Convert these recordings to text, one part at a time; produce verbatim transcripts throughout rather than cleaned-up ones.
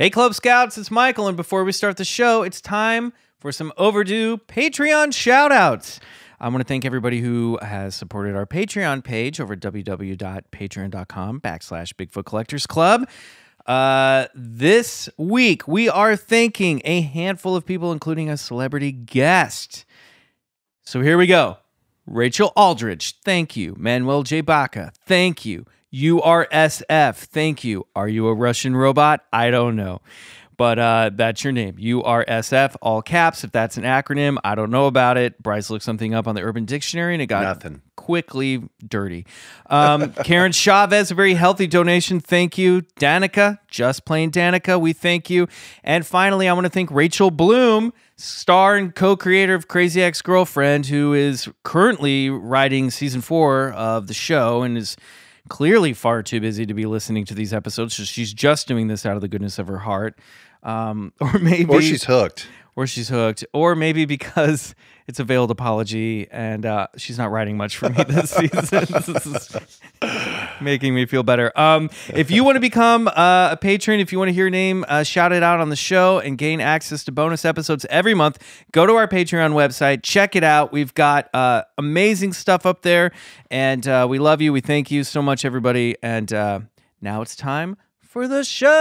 Hey Club Scouts, it's Michael, and before we start the show, it's time for some overdue Patreon shoutouts. I want to thank everybody who has supported our Patreon page over at www.patreon.com backslash Bigfoot Collectors Club. Uh, this week, we are thanking a handful of people, including a celebrity guest. So here we go. Rachel Aldridge, thank you. Manuel J. Baca, thank you. U R S F, thank you. Are you a Russian robot? I don't know. But uh, that's your name. U R S F, all caps. If that's an acronym, I don't know about it. Bryce looked something up on the Urban Dictionary, and it got nothing. Quickly dirty. Um, Karen Chavez, a very healthy donation. Thank you. Danica, just plain Danica, we thank you. And finally, I want to thank Rachel Bloom, star and co-creator of Crazy Ex-Girlfriend, who is currently writing season four of the show and is clearly far too busy to be listening to these episodes, so she's just doing this out of the goodness of her heart. Um, or maybe... Or she's hooked. Or she's hooked. Or maybe because it's a veiled apology and uh, she's not writing much for me this season. This is making me feel better. Um, if you want to become uh, a patron, if you want to hear your name uh, shouted out on the show and gain access to bonus episodes every month, go to our Patreon website, check it out. We've got uh, amazing stuff up there, and uh, we love you. We thank you so much, everybody. And uh, now it's time for the show.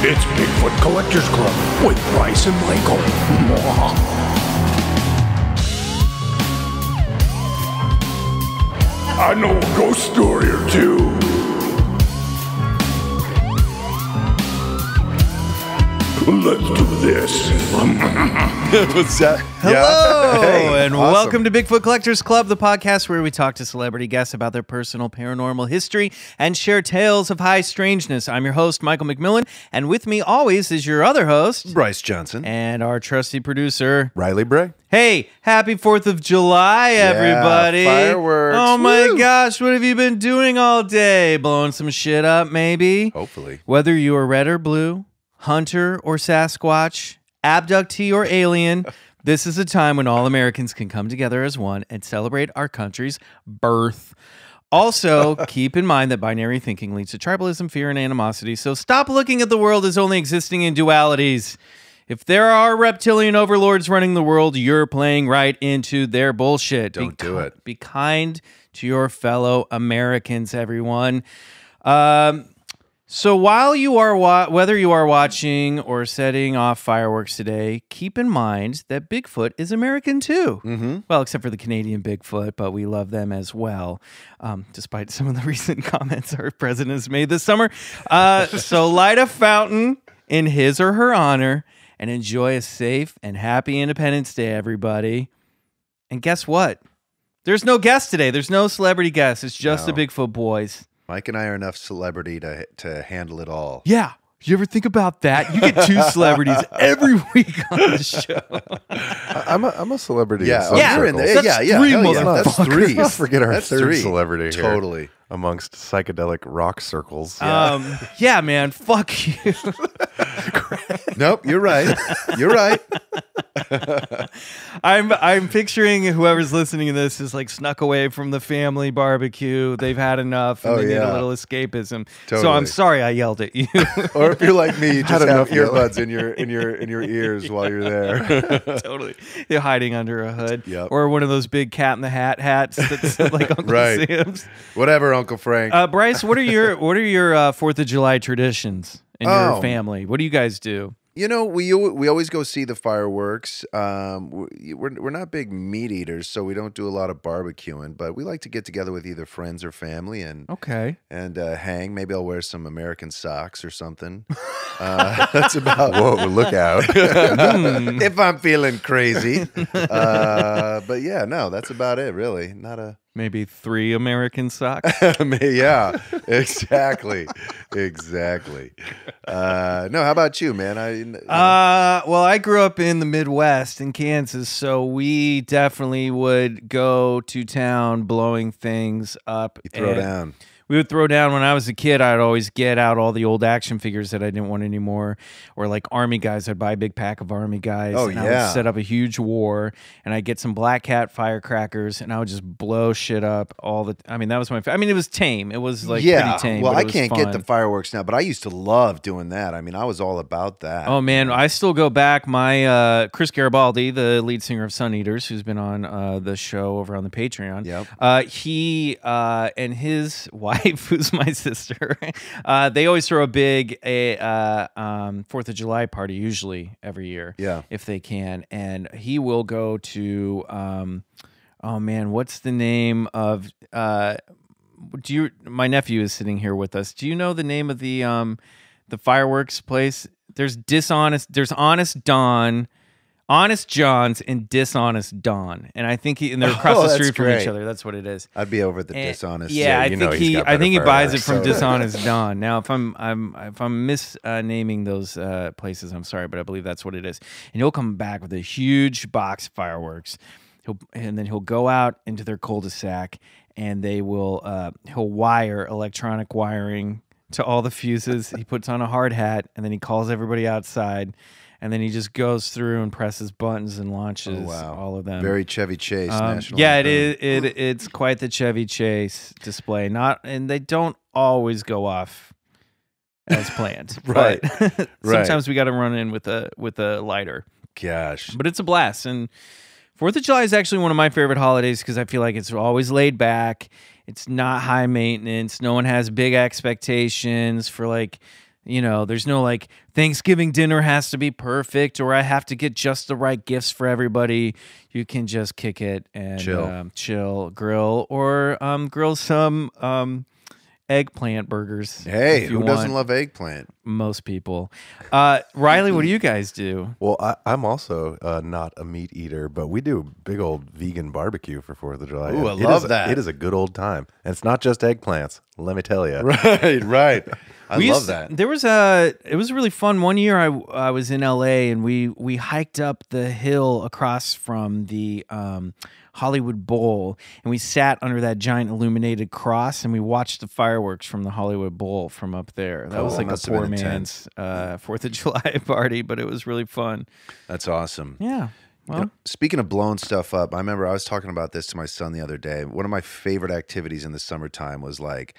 It's Bigfoot Collectors Club with Bryce and Michael. I know a ghost story or two. Let's do this. What's that? Hello, hey, and awesome. Welcome to Bigfoot Collectors Club, the podcast where we talk to celebrity guests about their personal paranormal history and share tales of high strangeness. I'm your host, Michael McMillan, and with me always is your other host, Bryce Johnson, and our trusty producer, Riley Bray. Hey, happy fourth of July, everybody. Yeah, fireworks. Oh, my Woo. Gosh, what have you been doing all day? Blowing some shit up, maybe? Hopefully. Whether you are red or blue, hunter or Sasquatch, abductee or alien, this is a time when all Americans can come together as one and celebrate our country's birth. Also, keep in mind that binary thinking leads to tribalism, fear, and animosity, so stop looking at the world as only existing in dualities. If there are reptilian overlords running the world, you're playing right into their bullshit. Don't do it. Be kind to your fellow Americans, everyone. Um, so while you are wa whether you are watching or setting off fireworks today, keep in mind that Bigfoot is American too. Mm-hmm. Well, except for the Canadian Bigfoot, but we love them as well, um, despite some of the recent comments our president has made this summer. Uh, so light a fountain in his or her honor, and enjoy a safe and happy Independence Day, everybody. And guess what? There's no guest today. There's no celebrity guest. It's just no. the Bigfoot boys. Mike and I are enough celebrity to, to handle it all. Yeah. You ever think about that? You get two celebrities every week on the show. I'm, a, I'm a celebrity. Yeah, yeah. You're in there. That's yeah, yeah. Three yeah. That's three. Let's forget our That's third three. Celebrity here. Totally. Amongst psychedelic rock circles. Yeah. Um, yeah, man. Fuck you. Nope, you're right. You're right. I'm I'm picturing whoever's listening to this is like snuck away from the family barbecue. They've had enough and oh, they yeah. need a little escapism. Totally. So I'm sorry I yelled at you. Or if you're like me, you just have earbuds in your in your in your ears yeah. while you're there. Totally. You're hiding under a hood. Yep. Or one of those big Cat in the Hat hats that's like Uncle right. Sam's. Whatever, Uncle Frank. Uh, Bryce, what are your what are your uh, Fourth of July traditions in oh. your family? What do you guys do? You know, we we always go see the fireworks. Um, we're we're not big meat eaters, so we don't do a lot of barbecuing. But we like to get together with either friends or family and okay and uh, hang. Maybe I'll wear some American socks or something. Uh, that's about whoa! Look out! If I'm feeling crazy. Uh, but yeah, no, that's about it. Really, not a. Maybe three American socks. Yeah, exactly, exactly. Uh, no, how about you, man? I, you know. uh, well, I grew up in the Midwest in Kansas, so we definitely would go to town blowing things up. You throw down. we would throw down. When I was a kid, I'd always get out all the old action figures that I didn't want anymore, or like Army guys. I'd buy a big pack of Army guys. Oh, and yeah. I would set up a huge war, and I'd get some Black Cat firecrackers, and I would just blow shit up all the. I mean, that was my. I mean, it was tame. It was like yeah. pretty tame. Well, I can't fun. get the fireworks now, but I used to love doing that. I mean, I was all about that. Oh man, I still go back. My uh, Chris Garibaldi, the lead singer of Sun Eaters, who's been on uh, the show over on the Patreon. Yep. Uh, he uh, and his wife, who's my sister, uh, they always throw a big a uh, um, Fourth of July party usually every year. Yeah. If they can, and he will go to. Um, oh man, what's the name of? Uh, do you? My nephew is sitting here with us. Do you know the name of the um, the fireworks place? There's dishonest. There's Honest Don. Honest John's and Dishonest Don, and I think he and they're across oh, the street from great. each other. That's what it is. I'd be over the and, dishonest. Yeah, you I, know think he, I think he. I think he buys it from so. Dishonest Don. Now, if I'm, I'm, if I'm misnaming uh, those uh, places, I'm sorry, but I believe that's what it is. And he'll come back with a huge box of fireworks. He'll and then he'll go out into their cul-de-sac, and they will. Uh, he'll wire electronic wiring to all the fuses. He puts on a hard hat, and then he calls everybody outside. And then he just goes through and presses buttons and launches oh, wow. all of them. Very Chevy Chase. Um, National yeah, Archive. it is. It, it's quite the Chevy Chase display. Not, and they don't always go off as planned. right. But sometimes right. we got to run in with a with a lighter. Gosh. But it's a blast. And Fourth of July is actually one of my favorite holidays because I feel like it's always laid back. It's not high maintenance. No one has big expectations for like. You know, there's no like Thanksgiving dinner has to be perfect or I have to get just the right gifts for everybody. You can just kick it and chill, um, chill grill or um, grill some um, eggplant burgers. Hey, who want. doesn't love eggplant? Most people. Uh, Riley, what do you guys do? Well, I, I'm also uh, not a meat eater, but we do a big old vegan barbecue for fourth of July. Ooh, I it love is, that. It is a good old time. And it's not just eggplants, let me tell you. Right, right. I we love used, that. There was a. It was really fun. One year, I I was in L A and we we hiked up the hill across from the um, Hollywood Bowl, and we sat under that giant illuminated cross, and we watched the fireworks from the Hollywood Bowl from up there. That oh, was like a poor man's uh, Fourth of July party, but it was really fun. That's awesome. Yeah. Well, you know, speaking of blowing stuff up, I remember I was talking about this to my son the other day. One of my favorite activities in the summertime was like.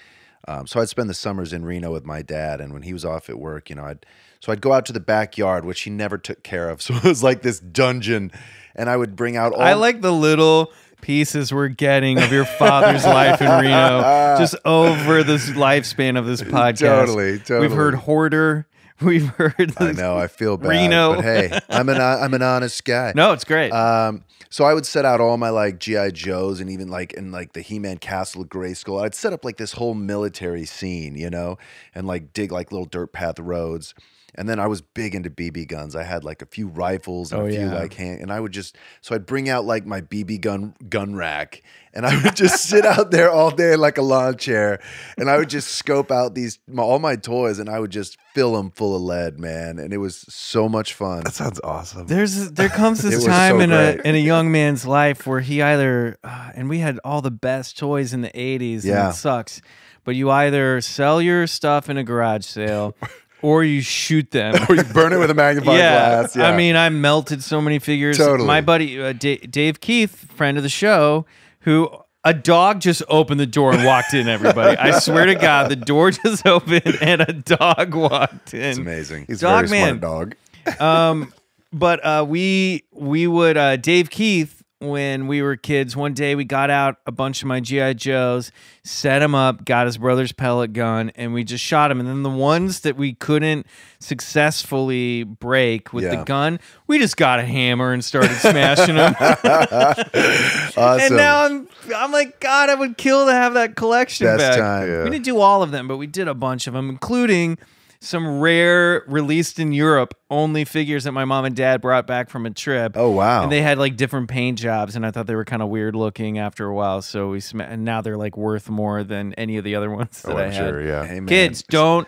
Um, so I'd spend the summers in Reno with my dad, and when he was off at work, you know, I'd so I'd go out to the backyard, which he never took care of. So it was like this dungeon, and I would bring out all. I like the little pieces we're getting of your father's life in Reno, just over this lifespan of this podcast. Totally, totally. We've heard hoarder. We've heard. I know. I feel bad. Reno. But hey, I'm an I'm an honest guy. No, it's great. Um, so I would set out all my like G I Joes and even like in like the He-Man Castle of Grayskull. I'd set up like this whole military scene, you know, and like dig like little dirt path roads. And then I was big into B B guns. I had like a few rifles and oh, a few yeah. like hand, and I would just so I'd bring out like my B B gun gun rack, and I would just sit out there all day in like a lawn chair, and I would just scope out these my, all my toys, and I would just fill them full of lead, man. And it was so much fun. That sounds awesome. There's there comes this time so in great. a in a young man's life where he either uh, and we had all the best toys in the eighties. Yeah, and it sucks, but you either sell your stuff in a garage sale. Or you shoot them. Or you burn it with a magnifying yeah. glass. Yeah. I mean, I melted so many figures. Totally. My buddy, uh, D Dave Keith, friend of the show, who a dog just opened the door and walked in, everybody. I swear to God, the door just opened and a dog walked in. It's amazing. He's dog, a very man. smart dog. um, but uh, we, we would, uh, Dave Keith, when we were kids, one day we got out a bunch of my G I Joes, set them up, got his brother's pellet gun, and we just shot them. And then the ones that we couldn't successfully break with yeah. the gun, we just got a hammer and started smashing them. Awesome. And now I'm, I'm like, God, I would kill to have that collection Best back. Time, yeah. We didn't do all of them, but we did a bunch of them, including some rare, released in Europe, only figures that my mom and dad brought back from a trip. Oh, wow. And they had like different paint jobs, and I thought they were kind of weird looking after a while. So we sm and now they're like worth more than any of the other ones that oh, I I'm had. Sure, yeah. Hey, man. Kids, don't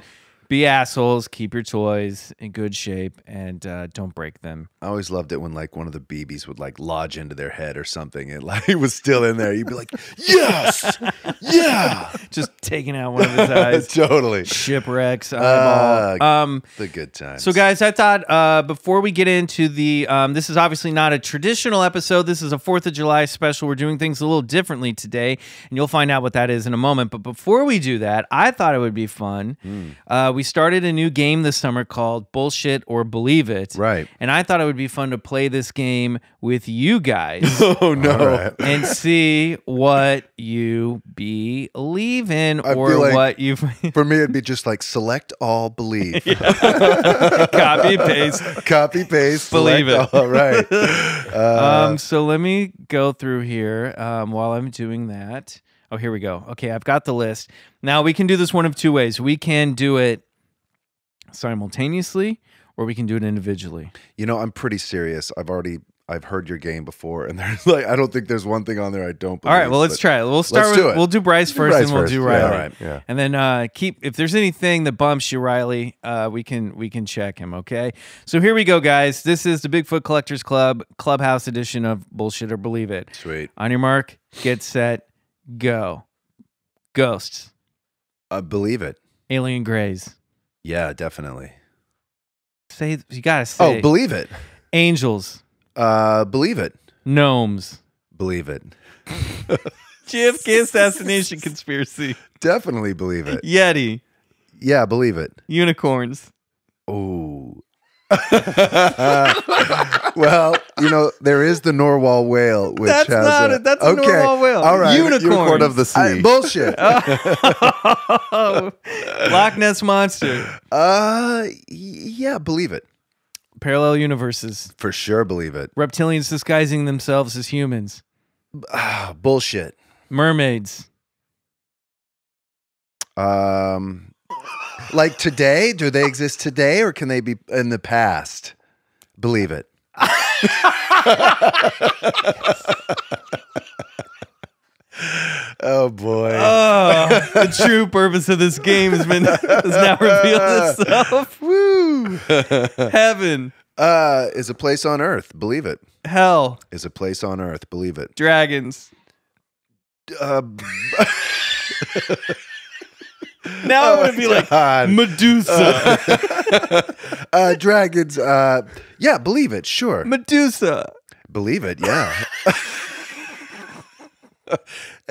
be assholes, keep your toys in good shape, and uh, don't break them. I always loved it when like one of the B Bs would like lodge into their head or something, and like it was still in there. You'd be like, yes, yeah, just taking out one of his eyes. Totally shipwrecks. Uh, um, the good times. So, guys, I thought uh, before we get into the, um, this is obviously not a traditional episode. This is a Fourth of July special. We're doing things a little differently today, and you'll find out what that is in a moment. But before we do that, I thought it would be fun. Mm. Uh, we We started a new game this summer called Bullshit or Believe It. Right. And I thought it would be fun to play this game with you guys. Oh, no. Right. And see what you believe in, or like what you... For me, it'd be just like select all, believe. Copy, paste. Copy, paste. Believe it. All right. Uh, um, so let me go through here um, while I'm doing that. Oh, here we go. Okay, I've got the list. Now, we can do this one of two ways. We can do it simultaneously, or we can do it individually. You know, I'm pretty serious. I've already I've heard your game before, and there's like I don't think there's one thing on there I don't believe. All right, well, let's try it. We'll start with, do it. We'll do Bryce first, Bryce and we'll first. do Riley. Yeah, all right. Yeah. And then uh keep if there's anything that bumps you, Riley, uh we can we can check him, okay? So here we go, guys. This is the Bigfoot Collectors Club Clubhouse edition of Bullshit or Believe It. Sweet. On your mark, get set, go. Ghosts. I believe it. Alien grays. Yeah, definitely. Say you gotta say. Oh, believe it. Angels. Uh, believe it. Gnomes. Believe it. J F K assassination conspiracy. Definitely believe it. Yeti. Yeah, believe it. Unicorns. Oh. Well, you know, there is the Norwalk whale, which that's has not a, that's a okay, Norwalk whale. All right, unicorn, unicorn of the sea. I, bullshit. Oh. Loch Ness monster. Uh, yeah, believe it. Parallel universes. For sure, believe it. Reptilians disguising themselves as humans. Uh, bullshit. Mermaids. Um. Like today, do they exist today, or can they be in the past? Believe it. Oh boy! Oh, the true purpose of this game has been has now revealed itself. Woo! Heaven uh, is a place on Earth. Believe it. Hell is a place on Earth. Believe it. Dragons. Uh, Now oh it would be God. like Medusa, uh, uh, dragons. Uh, yeah, believe it. Sure, Medusa. Believe it. Yeah.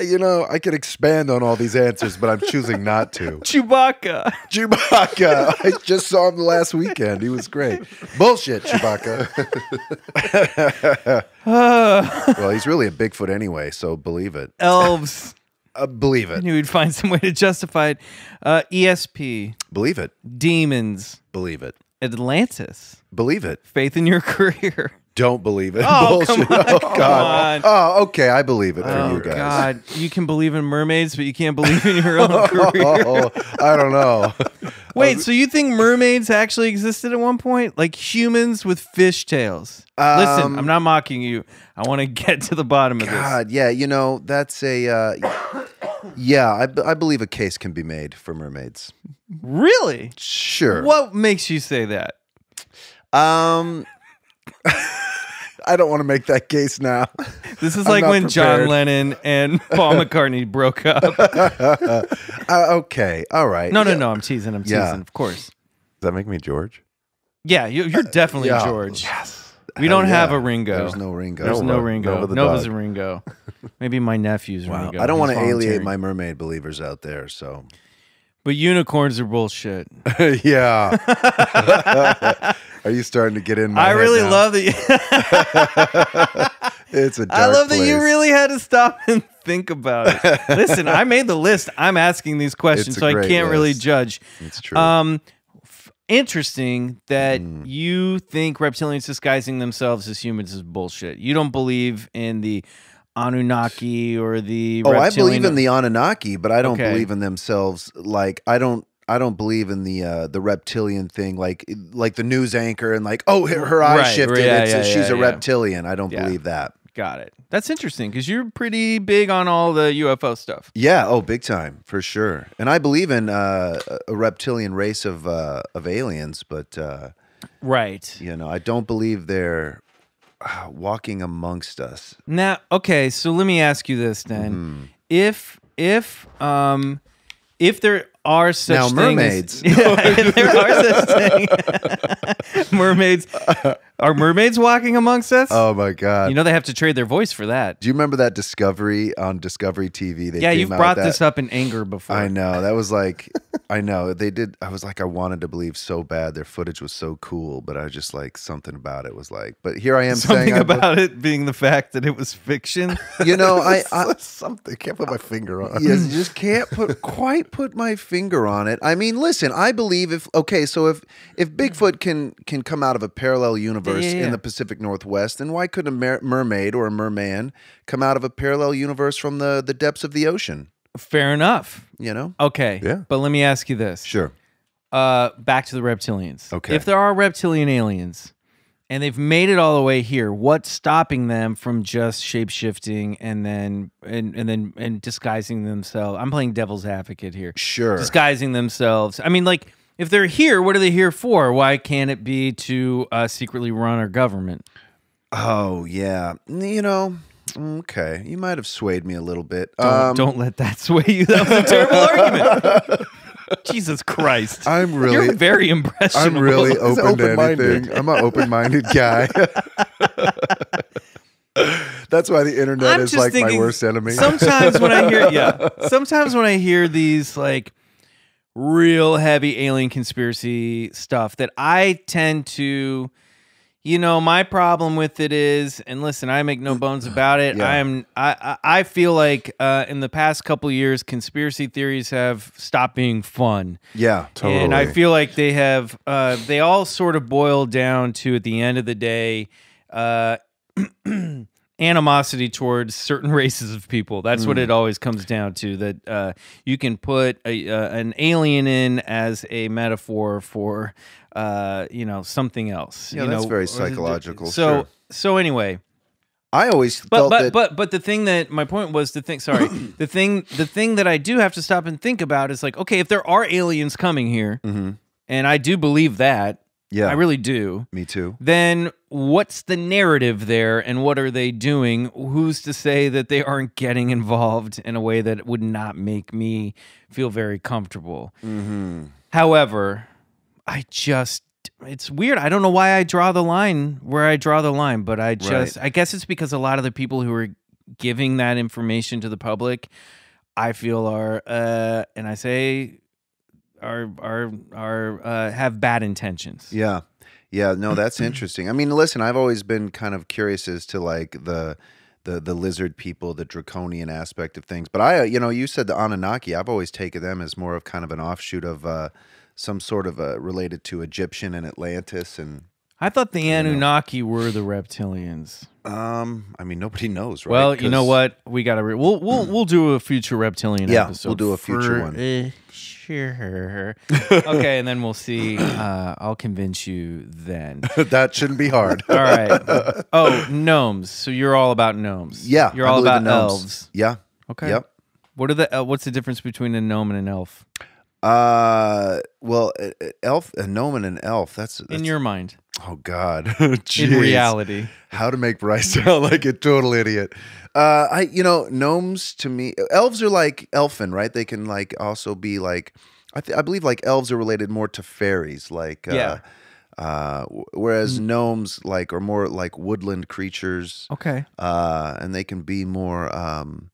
You know, I could expand on all these answers, but I'm choosing not to. Chewbacca. Chewbacca. I just saw him last weekend. He was great. Bullshit, Chewbacca. uh, well, he's really a Bigfoot anyway, so believe it. Elves. Uh, believe it. I knew we'd find some way to justify it. Uh, E S P. Believe it. Demons. Believe it. Atlantis. Believe it. Faith in your career. Don't believe it. Oh, come on, oh God. Come on. Oh, okay. I believe it for oh, you guys. God. You can believe in mermaids, but you can't believe in your own career. Oh, I don't know. Wait, um, so you think mermaids actually existed at one point? Like humans with fish tails? Um, Listen, I'm not mocking you. I want to get to the bottom God, of this. God, yeah. You know, that's a... Uh, yeah, I, I believe a case can be made for mermaids. Really? Sure. What makes you say that? Um... I don't want to make that case now. This is I'm like when prepared. John Lennon and Paul McCartney broke up. uh, okay. All right. No, no, yeah. no. I'm teasing. I'm teasing. Yeah. Of course. Does that make me George? Yeah. You, you're uh, definitely yeah. George. Yes. We Hell don't yeah. have a Ringo. There's no Ringo. There's no, no Ringo. Nova the Nova's dog. a Ringo. Maybe my nephew's wow. Ringo. I don't want to alienate my mermaid believers out there. So. But unicorns are bullshit. Yeah. Are you starting to get in my I head really now? love that you It's a dark I love place. that you really had to stop and think about it. Listen, I made the list. I'm asking these questions, so I can't list. really judge. It's true. Um, f interesting that mm. you think reptilians disguising themselves as humans is bullshit. You don't believe in the Anunnaki or the oh reptilian. I believe in the Anunnaki, but I don't okay. believe in themselves. Like I don't I don't believe in the uh the reptilian thing, like like the news anchor and like, oh, her, her eye right, shifted, right, yeah, it's, yeah, she's yeah, a reptilian. I don't yeah. believe that. Got it. That's interesting because you're pretty big on all the U F O stuff. Yeah. Oh, big time for sure. And I believe in uh, a reptilian race of uh, of aliens, but uh, right. You know, I don't believe they're uh, walking amongst us. Now, okay. So let me ask you this then: mm. if if um if there are such now, mermaids. Things, yeah, there are such things. Mermaids. Are mermaids walking amongst us? Oh, my God. You know they have to trade their voice for that. Do you remember that Discovery on Discovery T V? They yeah, you've brought that, this up in anger before. I know. That was like, I know. They did. I was like, I wanted to believe so bad. Their footage was so cool, but I was just like, something about it was like, but here I am something saying. Something about it being the fact that it was fiction. You know, I, I something, can't put my finger on it. Yes, you just can't put quite put my finger on it. I mean, listen, I believe if, okay, so if, if Bigfoot can, can come out of a parallel universe, Yeah, yeah, yeah. in the Pacific Northwest, then why couldn't a mer mermaid or a merman come out of a parallel universe from the, the depths of the ocean? Fair enough. You know? Okay. Yeah. But let me ask you this. Sure. Uh, back to the reptilians. Okay. If there are reptilian aliens and they've made it all the way here, what's stopping them from just shape-shifting and then and, and then and disguising themselves? I'm playing devil's advocate here. Sure. Disguising themselves. I mean, like... If they're here, what are they here for? Why can't it be to uh, secretly run our government? Oh, yeah. You know, okay. You might have swayed me a little bit. Don't, um, don't let that sway you. That was a terrible argument. Jesus Christ. I'm really... You're very impressionable. I'm really open, open to anything. I'm an open-minded guy. That's why the internet I'm is like my worst enemy. Sometimes when I hear... Yeah. Sometimes when I hear these, like... real heavy alien conspiracy stuff that I tend to, you know, my problem with it is, and listen, I make no bones about it. Yeah. I am, I, I feel like uh, in the past couple years, conspiracy theories have stopped being fun. Yeah, totally. And I feel like they have, uh, they all sort of boil down to, at the end of the day, uh, animosity towards certain races of people. That's mm. what it always comes down to, that uh, you can put a, uh, an alien in as a metaphor for, uh, you know, something else. Yeah, you that's know? very psychological. So, sure. so anyway. I always but, felt but, that... But, but the thing that... My point was the thing... Sorry. the, thing, the thing that I do have to stop and think about is like, okay, if there are aliens coming here, mm-hmm. and I do believe that, yeah, I really do. Me too. Then what's the narrative there, and what are they doing? Who's to say that they aren't getting involved in a way that would not make me feel very comfortable? Mm-hmm. However, I just, it's weird. I don't know why I draw the line where I draw the line, but I just, right. I guess it's because a lot of the people who are giving that information to the public, I feel are, uh, and I say... Are are are uh, have bad intentions. Yeah, yeah. No, that's interesting. I mean, listen, I've always been kind of curious as to like the the the lizard people, the draconian aspect of things. But I, you know, you said the Anunnaki. I've always taken them as more of kind of an offshoot of uh, some sort of uh, related to Egyptian and Atlantis. And I thought the Anunnaki you know. were the reptilians. Um, I mean, nobody knows, right? Well, you know what? We gotta re we'll we'll we'll do a future reptilian yeah, episode. We'll do a future for, one. Uh, sure. Okay, and then we'll see. Uh, I'll convince you then. That shouldn't be hard. All right. Oh, gnomes. So you're all about gnomes. Yeah, you're I all about elves. Yeah. Okay. Yep. What are the? Uh, what's the difference between a gnome and an elf? Uh, well, elf, a gnome and an elf. That's, that's in your mind. Oh God! In reality, how to make Bryce sound like a total idiot? Uh, I, you know, gnomes to me, elves are like elfin, right? They can like also be like, I, th I believe like elves are related more to fairies, like yeah. Uh, uh, whereas gnomes like are more like woodland creatures. Okay. Uh, and they can be more um,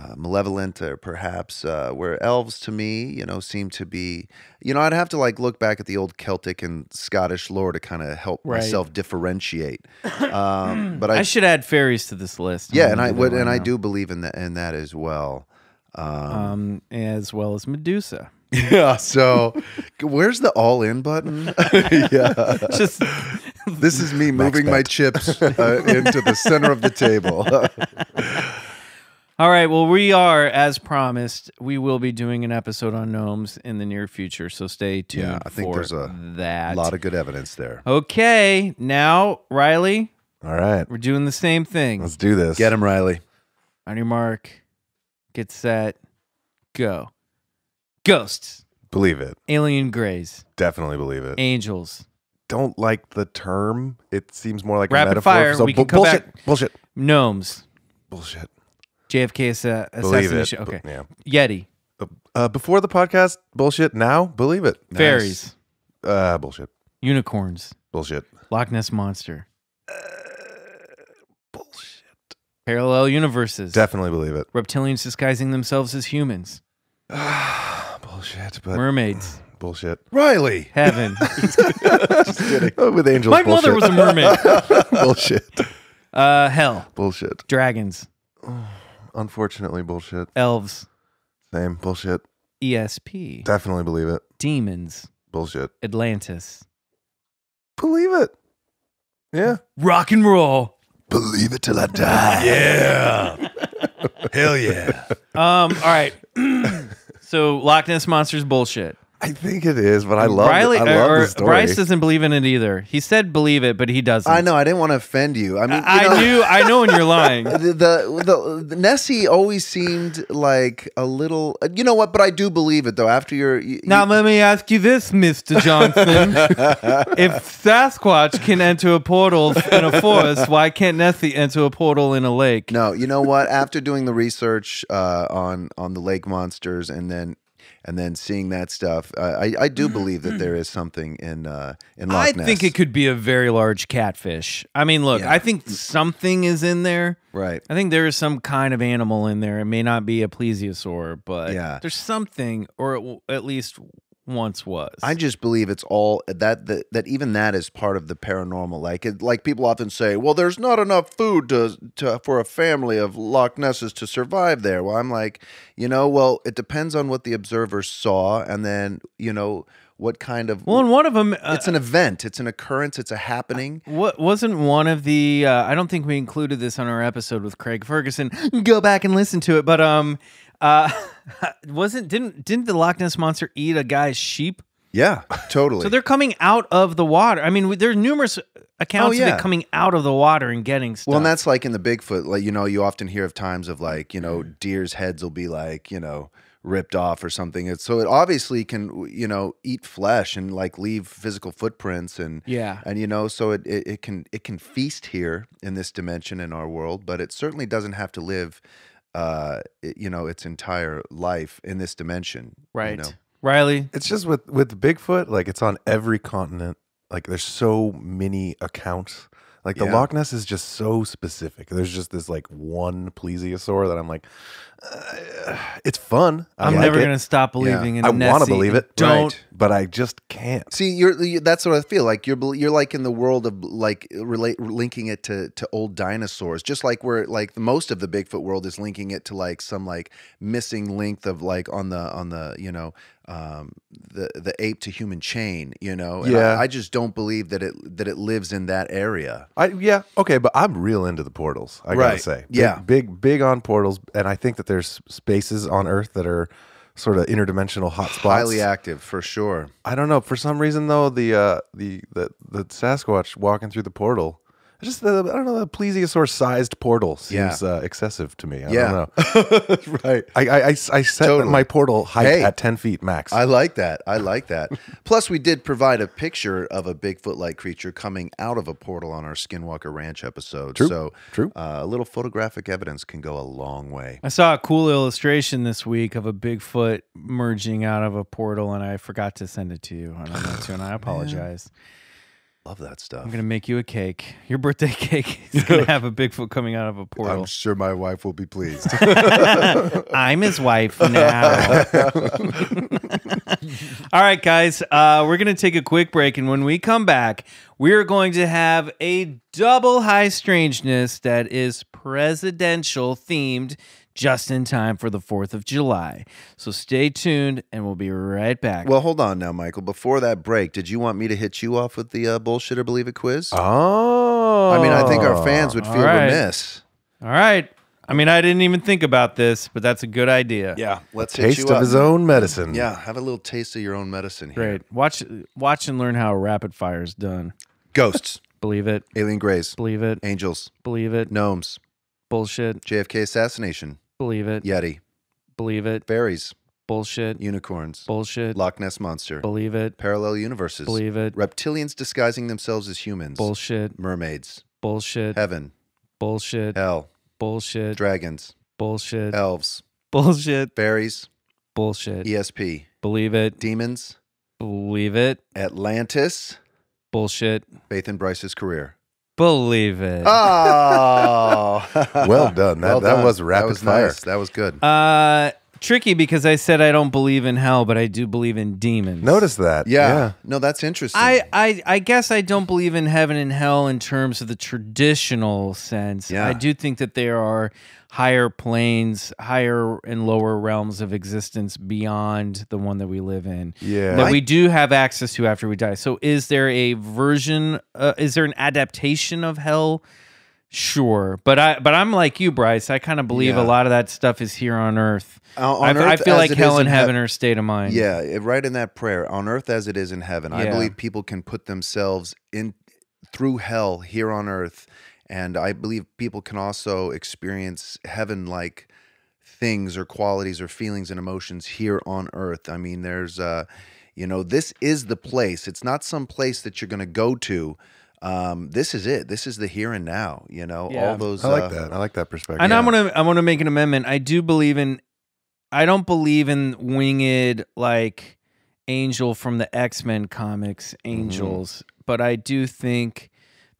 uh, malevolent, or perhaps uh, where elves to me, you know, seem to be. You know, I'd have to like look back at the old Celtic and Scottish lore to kind of help right. myself differentiate. Um, but I, I should add fairies to this list. Yeah, and I would, right and now. I do believe in that, in that as well, um, um, as well as Medusa. Yeah. So, where's the all-in button? Yeah. Just this is me moving my chips uh, into the center of the table. All right, well, we are, as promised, we will be doing an episode on gnomes in the near future, so stay tuned for that. Yeah, I think there's a lot of good evidence there. Okay, now, Riley, All right. We're doing the same thing. Let's do this. Get him, Riley. On your mark. Get set. Go. Ghosts. Believe it. Alien grays. Definitely believe it. Angels. Don't like the term. It seems more like rapid a metaphor. Fire. So we bu can bullshit. Back. Bullshit. Gnomes. Bullshit. J F K ass assassination. Believe it. Okay. Yeah. Yeti. Uh, before the podcast, bullshit. Now, believe it. Fairies. Nice. Uh, bullshit. Unicorns. Bullshit. Loch Ness monster. Uh, bullshit. Parallel universes. Definitely believe it. Reptilians disguising themselves as humans. Bullshit. But mermaids. Bullshit. Riley. Heaven. Just kidding. Oh, with angels. My bullshit. Mother was a mermaid. Bullshit. Uh, hell. Bullshit. Dragons. Oh, unfortunately, bullshit. Elves. Same. Bullshit. E S P. Definitely believe it. Demons. Bullshit. Atlantis. Believe it. Yeah. Rock and roll. Believe it till I die. Yeah. Hell yeah. Um. All right. So Loch Ness monster's bullshit. I think it is, but I love Riley, it. I love or, the story. Bryce doesn't believe in it either. He said believe it, but he doesn't. I know. I didn't want to offend you. I mean, you I know, knew. I know when you're lying. The, the, the Nessie always seemed like a little. You know what? But I do believe it though. After your you, now, you, let me ask you this, Mister Johnson: if Sasquatch can enter a portal in a forest, why can't Nessie enter a portal in a lake? No, you know what? After doing the research uh, on on the lake monsters, and then. And then seeing that stuff, uh, I, I do believe that there is something in uh, in Loch Ness. I think it could be a very large catfish. I mean, look, yeah. I think something is in there. Right. I think there is some kind of animal in there. It may not be a plesiosaur, but yeah. there's something, or it w at least once was. I just believe it's all that, that that even that is part of the paranormal. Like it, like people often say, well, there's not enough food to, to for a family of Loch Nesses to survive there. Well, I'm like, you know, well, it depends on what the observer saw, and then you know what kind of well, and one of them, uh, it's an event, it's an occurrence, it's a happening. What wasn't one of the? Uh, I don't think we included this on our episode with Craig Ferguson. Go back and listen to it, but um. Uh, wasn't didn't didn't the Loch Ness monster eat a guy's sheep? Yeah, totally. So they're coming out of the water. I mean, there's numerous accounts oh, yeah. of it coming out of the water and getting stuff. Well, and that's like in the Bigfoot. Like you know, you often hear of times of like you know, deer's heads will be like you know ripped off or something. It's so it obviously can you know eat flesh and like leave physical footprints and yeah and you know so it it, it can it can feast here in this dimension in our world, but it certainly doesn't have to live. Uh, you know, its entire life in this dimension. Right. You know? Riley? It's just with, with Bigfoot, like it's on every continent. Like there's so many accounts. Like the yeah. Loch Ness is just so specific. There's just this like one plesiosaur that I'm like, uh, it's fun. I I'm like never going to stop believing yeah. in I Nessie. I want to believe it. Don't. Right. But I just can't. See, you're, you, that's what I feel like. You're you're like in the world of like relate, linking it to, to old dinosaurs, just like we're like the most of the Bigfoot world is linking it to like some like missing length of like on the, on the, you know, um, the, the ape to human chain, you know, and yeah. I, I just don't believe that it, that it lives in that area. I, yeah. Okay. But I'm real into the portals. I right. gotta say, big, yeah, big, big on portals. And I think that there's spaces on Earth that are sort of interdimensional hotspots. Highly active for sure. I don't know. For some reason though, the, uh, the, the, the Sasquatch walking through the portal, just the, I don't know, the plesiosaur sized portal seems yeah. uh, excessive to me. I yeah. don't know. Right. I, I, I, I set totally. my portal height hey, at ten feet max. I like that. I like that. Plus, we did provide a picture of a Bigfoot-like creature coming out of a portal on our Skinwalker Ranch episode. True. So True. Uh, a little photographic evidence can go a long way. I saw a cool illustration this week of a Bigfoot merging out of a portal, and I forgot to send it to you. I don't know to, and I apologize. Man. Love that stuff. I'm gonna make you a cake. Your birthday cake is gonna have a Bigfoot coming out of a portal. I'm sure my wife will be pleased. I'm his wife now. All right, guys, uh, we're gonna take a quick break, and when we come back, we're going to have a double high strangeness that is presidential themed, just in time for the fourth of July. So stay tuned, and we'll be right back. Well, hold on now, Michael. Before that break, did you want me to hit you off with the uh, Bullshit or Believe It quiz? Oh. I mean, I think our fans would feel right. remiss. All right. I mean, I didn't even think about this, but that's a good idea. Yeah, let's hit you up. Taste of his own medicine. Yeah, have a little taste of your own medicine here. Great. Watch, watch and learn how rapid fire is done. Ghosts. Believe it. Alien Greys. Believe it. Angels. Believe it. Gnomes. Bullshit. J F K assassination. Believe it. Yeti. Believe it. Fairies. Bullshit. Unicorns. Bullshit. Loch Ness monster. Believe it. Parallel universes. Believe it. Reptilians disguising themselves as humans. Bullshit. Mermaids. Bullshit. Heaven. Bullshit. Hell. Bullshit. Dragons. Bullshit. Elves. Bullshit. Fairies. Bullshit. E S P. Believe it. Demons. Believe it. Atlantis. Bullshit. Faith in Bryce's career. Believe it. Oh. Well done. That, well that done. was rapid that was fire. Nice. That was good. Uh... Tricky because I said I don't believe in hell, but I do believe in demons. Notice that. Yeah. yeah. No, that's interesting. I, I I guess I don't believe in heaven and hell in terms of the traditional sense. Yeah. I do think that there are higher planes, higher and lower realms of existence beyond the one that we live in. Yeah. That I, we do have access to after we die. So is there a version, uh, is there an adaptation of hell? Sure, but I but I'm like you, Bryce. I kind of believe yeah. a lot of that stuff is here on Earth. Uh, on I, Earth I feel like hell and heaven are state of mind. Yeah, right in that prayer, on Earth as it is in heaven. Yeah. I believe people can put themselves in through hell here on Earth, and I believe people can also experience heaven-like things or qualities or feelings and emotions here on Earth. I mean, there's, uh, you know, this is the place. It's not some place that you're going to go to. Um, this is it. This is the here and now. You know, yeah. all those. I like uh, that. I like that perspective. And yeah. I want to. I want to make an amendment. I do believe in. I don't believe in winged like angel from the X-Men comics, angels. Mm-hmm. But I do think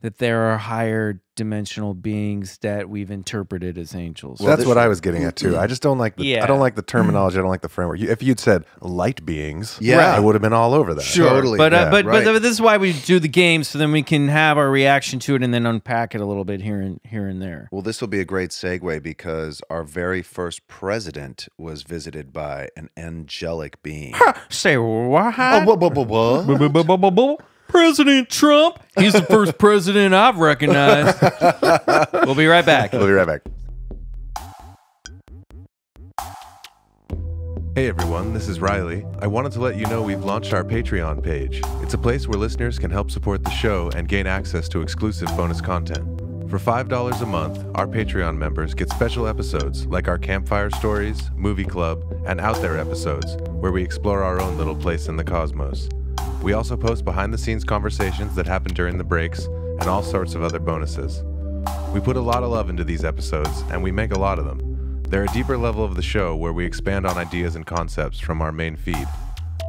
that there are higher dimensional beings that we've interpreted as angels. Well, that's what I was getting at too. I just don't like the yeah. I don't like the terminology. I don't like the framework. If you'd said light beings, yeah, I would have been all over that. Sure, totally. But yeah, uh, but, right. but this is why we do the game, so then we can have our reaction to it and then unpack it a little bit here and here and there. Well, this will be a great segue because our very first president was visited by an angelic being. Say what? Oh, President Trump. He's the first president I've recognized. We'll be right back. We'll be right back. Hey everyone, this is Riley. I wanted to let you know we've launched our Patreon page. It's a place where listeners can help support the show and gain access to exclusive bonus content. For five dollars a month, our Patreon members get special episodes like our Campfire Stories, Movie Club, and Out There episodes, where we explore our own little place in the cosmos. We also post behind-the-scenes conversations that happen during the breaks and all sorts of other bonuses. We put a lot of love into these episodes, and we make a lot of them. They're a deeper level of the show where we expand on ideas and concepts from our main feed.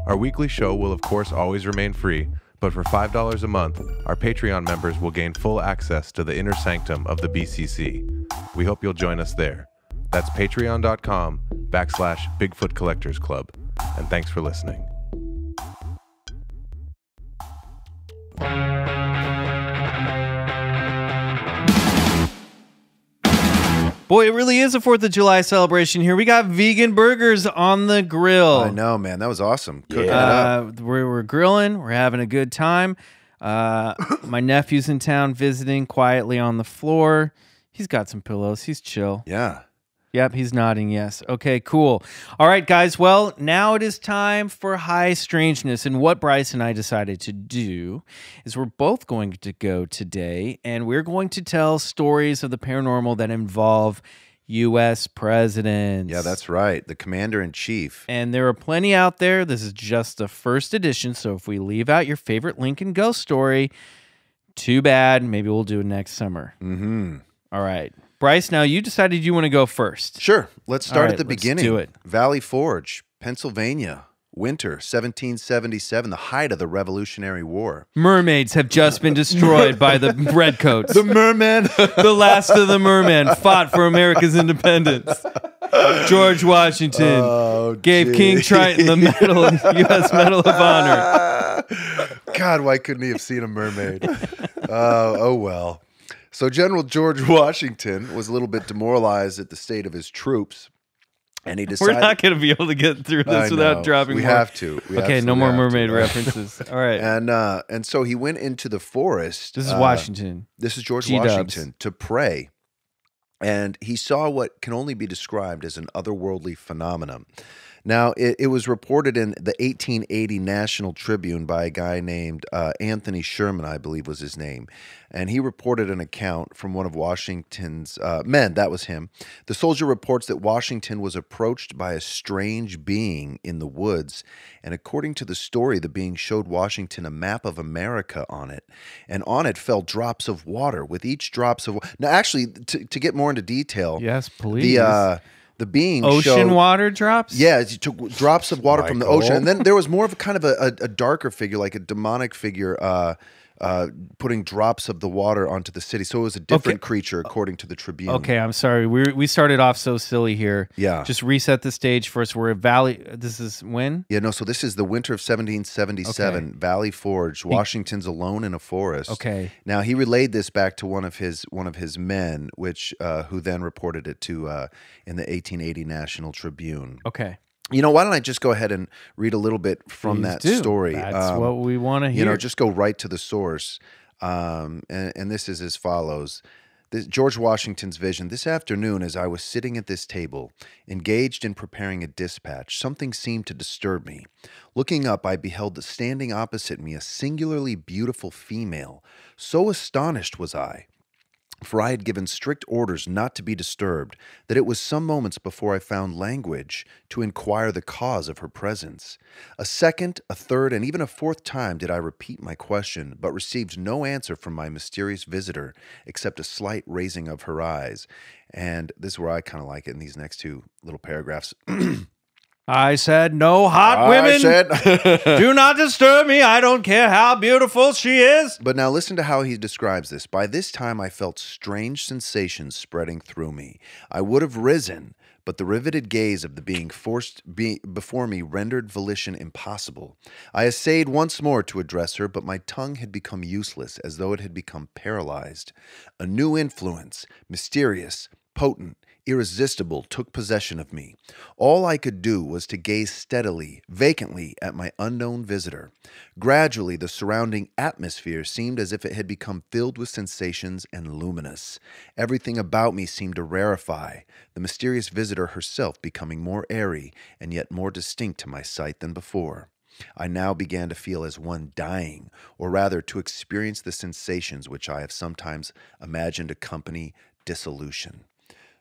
Our weekly show will, of course, always remain free, but for five dollars a month, our Patreon members will gain full access to the inner sanctum of the B C C. We hope you'll join us there. That's patreon.com backslash Bigfoot Collectors Club, and thanks for listening. Boy, it really is a fourth of July celebration here. We got vegan burgers on the grill. I know, man. That was awesome. Cooking yeah. uh, it up. We're, we're grilling. We're having a good time. Uh, my nephew's in town visiting quietly on the floor. He's got some pillows. He's chill. Yeah. Yep, he's nodding yes. Okay, cool. All right, guys. Well, now it is time for High Strangeness. And what Bryce and I decided to do is we're both going to go today, and we're going to tell stories of the paranormal that involve U S presidents. Yeah, that's right. The commander-in-chief. And there are plenty out there. This is just the first edition, so if we leave out your favorite Lincoln ghost story, too bad. Maybe we'll do it next summer. Mm-hmm. All right. Bryce, now you decided you want to go first. Sure. Let's start right, at the let's beginning. Do it. Valley Forge, Pennsylvania, winter seventeen seventy-seven, the height of the Revolutionary War. Mermaids have just been destroyed by the redcoats. The merman. The last of the mermen fought for America's independence. George Washington oh, gave geez. King Triton the medal, U S Medal of Honor. God, why couldn't he have seen a mermaid? uh, oh, well. So General George Washington was a little bit demoralized at the state of his troops, and he decided... We're not going to be able to get through this without dropping We more. have to. We okay, no more mermaid to. references. All right. And uh, and so he went into the forest. This is uh, Washington. This is George Washington, to pray, and he saw what can only be described as an otherworldly phenomenon. Now, it, it was reported in the eighteen eighty National Tribune by a guy named uh, Anthony Sherman, I believe was his name, and he reported an account from one of Washington's uh, men. That was him. The soldier reports that Washington was approached by a strange being in the woods, and according to the story, the being showed Washington a map of America on it, and on it fell drops of water. With each drops of water... Now, actually, to, to get more into detail... Yes, please. The... Uh, The being ocean showed, water drops? Yeah, it took drops of water Michael. from the ocean. And then there was more of a kind of a, a, a darker figure, like a demonic figure, uh, uh, putting drops of the water onto the city. So it was a different okay. creature, according to the Tribune. Okay, I'm sorry. We we started off so silly here. Yeah. Just reset the stage first. We're at Valley. This is when? Yeah, no, so this is the winter of seventeen seventy-seven, okay. Valley Forge. Washington's he, alone in a forest. Okay. Now, he relayed this back to one of his one of his men, which uh, who then reported it to uh, in the eighteen eighty National Tribune. Okay. You know, why don't I just go ahead and read a little bit from Please that do. story? That's um, what we want to hear. You know, just go right to the source. Um, and, and this is as follows. This, George Washington's vision. This afternoon, as I was sitting at this table, engaged in preparing a dispatch, something seemed to disturb me. Looking up, I beheld that standing opposite me a singularly beautiful female. So astonished was I, for I had given strict orders not to be disturbed, that it was some moments before I found language to inquire the cause of her presence. A second, a third, and even a fourth time did I repeat my question, but received no answer from my mysterious visitor, except a slight raising of her eyes. And this is where I kind of like it in these next two little paragraphs. I said, no hot women. I said, do not disturb me. I don't care how beautiful she is. But now listen to how he describes this. By this time, I felt strange sensations spreading through me. I would have risen, but the riveted gaze of the being forced be before me rendered volition impossible. I essayed once more to address her, but my tongue had become useless, as though it had become paralyzed. A new influence, mysterious, potent, irresistible, took possession of me. All I could do was to gaze steadily, vacantly at my unknown visitor. Gradually, the surrounding atmosphere seemed as if it had become filled with sensations and luminous. Everything about me seemed to rarefy, the mysterious visitor herself becoming more airy and yet more distinct to my sight than before. I now began to feel as one dying, or rather to experience the sensations which I have sometimes imagined accompany dissolution.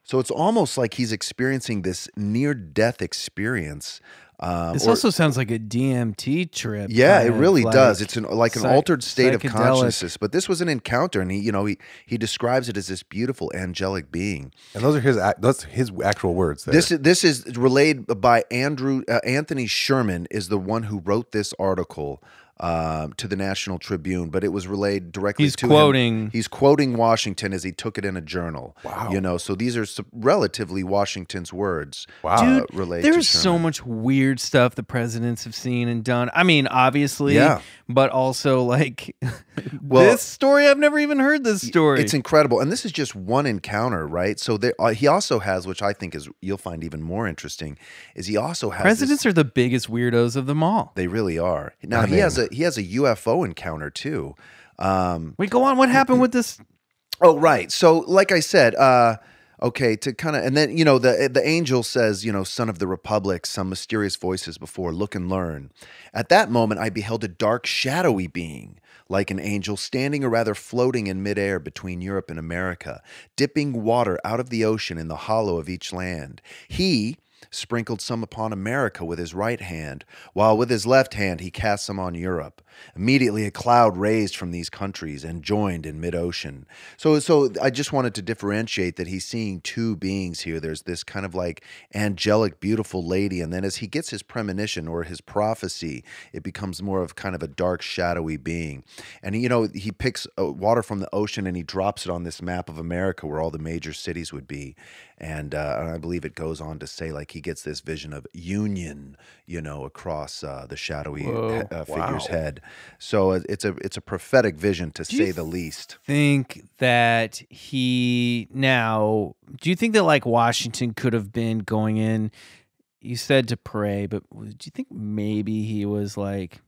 So it's almost like he's experiencing this near-death experience. Um, this or, also sounds like a D M T trip. Yeah, it really like does. It's an, like an altered state of consciousness. But this was an encounter, and he, you know, he he describes it as this beautiful angelic being. And those are his that's his actual words. There. This this is relayed by Andrew uh, Anthony Sherman is the one who wrote this article. Um, to the National Tribune, but it was relayed directly He's to quoting. him. He's quoting Washington as he took it in a journal. Wow. You know, so these are relatively Washington's words. Wow. Dude, uh, there's so much weird stuff the presidents have seen and done. I mean, obviously, yeah. but also like well, this story, I've never even heard this story. It's incredible. And this is just one encounter, right? So there, uh, he also has, which I think is, you'll find even more interesting, is he also has- Presidents this, are the biggest weirdos of them all. They really are. Now, I he mean, has a He has a U F O encounter too. Um, Wait, go on. What happened with this? Oh, right. So, like I said, uh, okay, to kind of, and then you know, the the angel says, you know, son of the republic, some mysterious voices before, look and learn. At that moment, I beheld a dark, shadowy being, like an angel, standing or rather floating in midair between Europe and America, dipping water out of the ocean in the hollow of each land. He sprinkled some upon America with his right hand, while with his left hand he cast some on Europe. Immediately a cloud raised from these countries and joined in mid-ocean. So so I just wanted to differentiate that he's seeing two beings here. There's this kind of like angelic, beautiful lady, and then as he gets his premonition or his prophecy, it becomes more of kind of a dark, shadowy being. And, you know, he picks water from the ocean and he drops it on this map of America where all the major cities would be. And uh, I believe it goes on to say, like, he gets this vision of union, you know, across uh, the shadowy he uh, figure's wow. head. So it's a it's a prophetic vision, to do say the least. Think that he now? Do you think that like Washington could have been going in? You said to pray, but do you think maybe he was like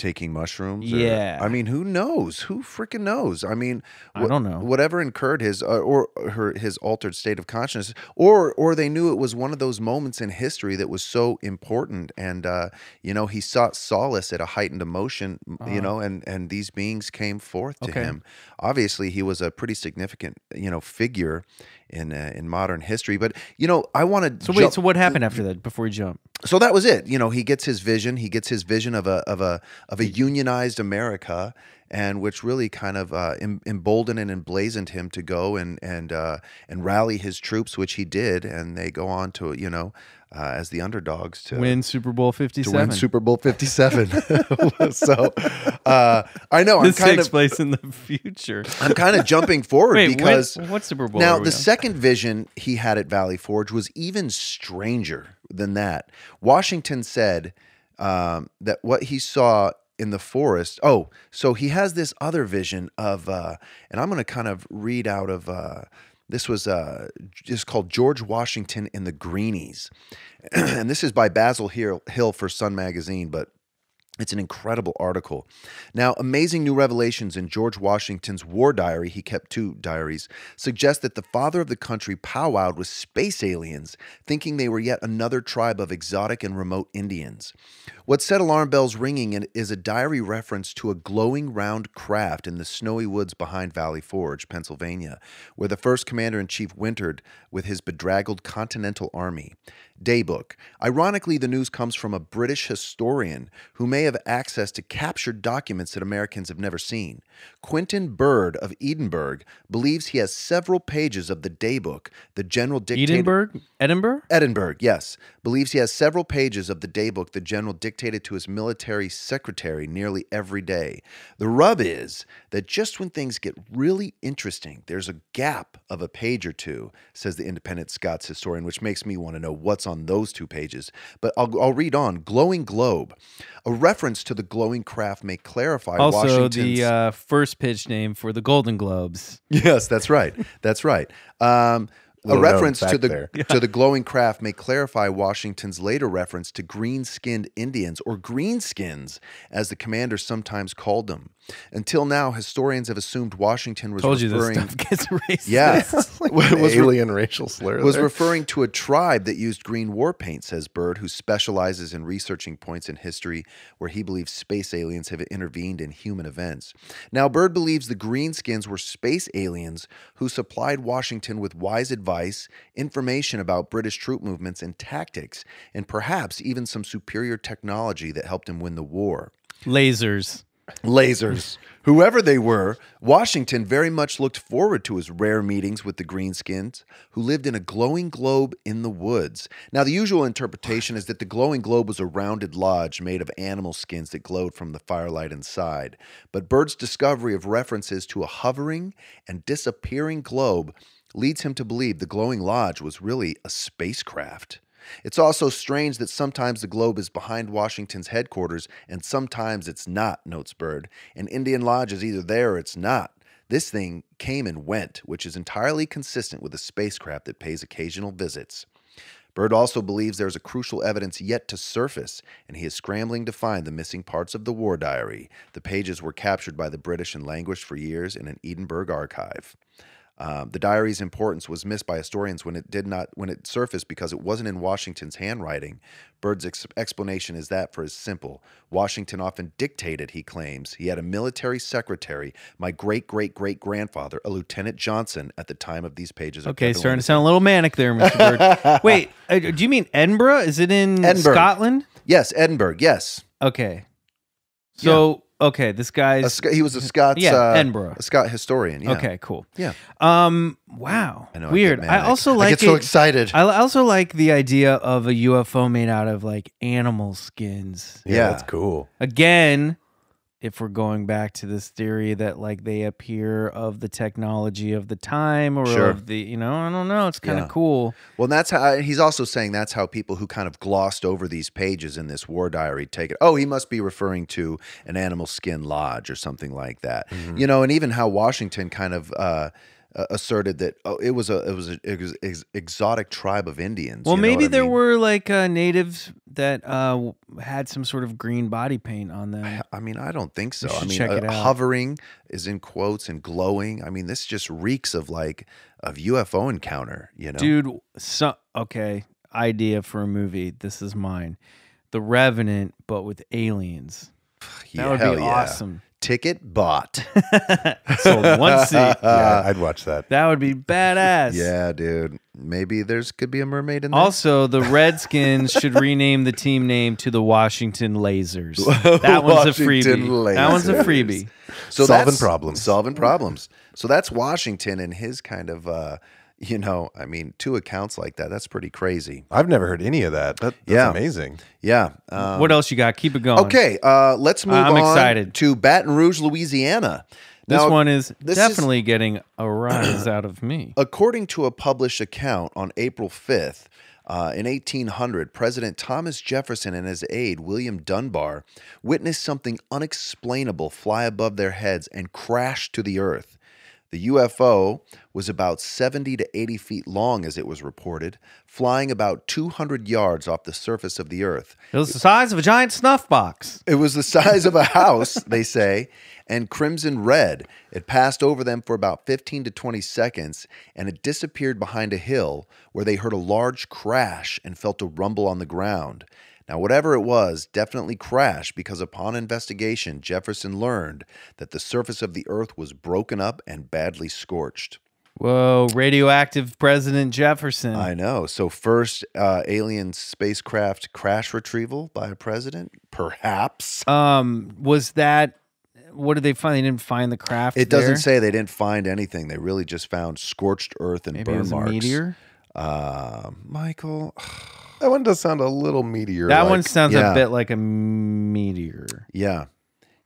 taking mushrooms. Or, yeah. I mean, who knows? Who freaking knows? I mean, I don't know. Whatever incurred his uh, or her his altered state of consciousness, or or they knew it was one of those moments in history that was so important, and uh, you know, he sought solace at a heightened emotion, uh-huh. you know, and and these beings came forth to okay. him. Obviously, he was a pretty significant, you know, figure in uh, in modern history. But you know, I want to. So wait, so what happened after that? Before you jump. So that was it. You know, he gets his vision. He gets his vision of a of a of a unionized America, and which really kind of uh, em emboldened and emblazoned him to go and and uh, and rally his troops, which he did, and they go on to, you know, uh, as the underdogs to win Super Bowl fifty-seven. To win Super Bowl fifty-seven. So uh, I know this I'm kind takes of, place in the future. I'm kind of jumping forward. Wait, because when, what Super Bowl? Now the on? second vision he had at Valley Forge was even stranger than that. Washington said um, that what he saw in the forest. Oh, so he has this other vision of, uh, and I'm going to kind of read out of, uh, this was uh, just called George Washington and the Greenies. And this is by Basil Hill for Sun Magazine, but it's an incredible article. Now, amazing new revelations in George Washington's war diary, he kept two diaries, suggest that the father of the country powwowed with space aliens, thinking they were yet another tribe of exotic and remote Indians. What set alarm bells ringing is a diary reference to a glowing round craft in the snowy woods behind Valley Forge, Pennsylvania, where the first commander-in-chief wintered with his bedraggled Continental Army. Daybook. Ironically, the news comes from a British historian who may have access to captured documents that Americans have never seen. Quentin Bird of Edinburgh believes he has several pages of the Daybook. The general dictated... Edinburgh? Edinburgh? Edinburgh, yes. Believes he has several pages of the Daybook the general dictated to his military secretary nearly every day. The rub is that just when things get really interesting, there's a gap of a page or two, says the Independent Scots historian, which makes me want to know what's on those two pages. But I'll, I'll read on. Glowing globe. A reference to the glowing craft may clarify also Washington's... the uh, first pitch name for the Golden Globes. Yes, that's right. That's right. Um, a reference to the, yeah. to the glowing craft may clarify Washington's later reference to green-skinned Indians, or greenskins, as the commander sometimes called them. Until now, historians have assumed Washington was Told referring. You this stuff gets racist. Yeah, like was alien racial slur. Was there. referring to a tribe that used green war paint, says Bird, who specializes in researching points in history where he believes space aliens have intervened in human events. Now, Bird believes the greenskins were space aliens who supplied Washington with wise advice, information about British troop movements and tactics, and perhaps even some superior technology that helped him win the war. Lasers. Lasers. Whoever they were, Washington very much looked forward to his rare meetings with the greenskins, who lived in a glowing globe in the woods. Now, the usual interpretation is that the glowing globe was a rounded lodge made of animal skins that glowed from the firelight inside. But Bird's discovery of references to a hovering and disappearing globe leads him to believe the glowing lodge was really a spacecraft. It's also strange that sometimes the globe is behind Washington's headquarters and sometimes it's not, notes Bird. An Indian lodge is either there or it's not. This thing came and went, which is entirely consistent with a spacecraft that pays occasional visits. Bird also believes there is a crucial evidence yet to surface, and he is scrambling to find the missing parts of the war diary. The pages were captured by the British and languished for years in an Edinburgh archive. Um, the diary's importance was missed by historians when it did not when it surfaced because it wasn't in Washington's handwriting. Bird's ex explanation is that for is simple. Washington often dictated, he claims. He had a military secretary, my great-great-great-grandfather, a Lieutenant Johnson, at the time of these pages. Okay, starting to sound a little manic there, Mister Bird. Wait, uh, do you mean Edinburgh? Is it in Edinburgh. Scotland? Yes, Edinburgh, yes. Okay. So... Yeah. Okay, this guy's... A, he was a Scots... Yeah, uh, Edinburgh. A Scot historian, yeah. Okay, cool. Yeah. Um, wow. I know, weird. I, I also like... I get so it, excited. I also like the idea of a U F O made out of, like, animal skins. Yeah, yeah, that's cool. Again, if we're going back to this theory that, like, they appear of the technology of the time or sure. of the... You know, I don't know. It's kind of yeah. cool. Well, that's how... He's also saying that's how people who kind of glossed over these pages in this war diary take it. Oh, he must be referring to an animal skin lodge or something like that. Mm-hmm. You know, and even how Washington kind of... Uh, uh, asserted that oh, it was a it was an ex ex exotic tribe of Indians. Well, you know maybe there mean? were like uh, natives that uh, had some sort of green body paint on them. I, I mean, I don't think so. I mean, check uh, it out. Hovering is in quotes and glowing. I mean, this just reeks of like of U F O encounter. You know, dude. So okay, idea for a movie. This is mine. The Revenant, but with aliens. Yeah, that would be yeah. awesome. Ticket bought. Sold one seat. Yeah, I'd watch that. That would be badass. Yeah, dude. Maybe there's could be a mermaid in there. Also, the Redskins should rename the team name to the Washington Lasers. That one's Washington a freebie. Lasers. That one's a freebie. So solving problems. Solving problems. So that's Washington and his kind of... Uh, you know, I mean, two accounts like that, that's pretty crazy. I've never heard any of that. that that's yeah. amazing. Yeah. Um, what else you got? Keep it going. Okay, uh, let's move uh, I'm on excited. to Baton Rouge, Louisiana. Now, this one is this definitely is, getting a rise out of me. According to a published account on April fifth, Uh, in eighteen hundred, President Thomas Jefferson and his aide, William Dunbar, witnessed something unexplainable fly above their heads and crash to the earth. The U F O was about seventy to eighty feet long, as it was reported, flying about two hundred yards off the surface of the earth. It was the size of a giant snuff box. It was the size of a house, they say, and crimson red. It passed over them for about fifteen to twenty seconds, and it disappeared behind a hill where they heard a large crash and felt a rumble on the ground. Now, whatever it was, definitely crashed, because upon investigation, Jefferson learned that the surface of the earth was broken up and badly scorched. Whoa, radioactive President Jefferson. I know. So first uh, alien spacecraft crash retrieval by a president, perhaps. Um, was that... What did they find? They didn't find the craft It doesn't there? say they didn't find anything. They really just found scorched earth and Maybe burn it was marks. a meteor? Uh, Michael... That one does sound a little meteor. That one sounds yeah. a bit like a meteor. Yeah.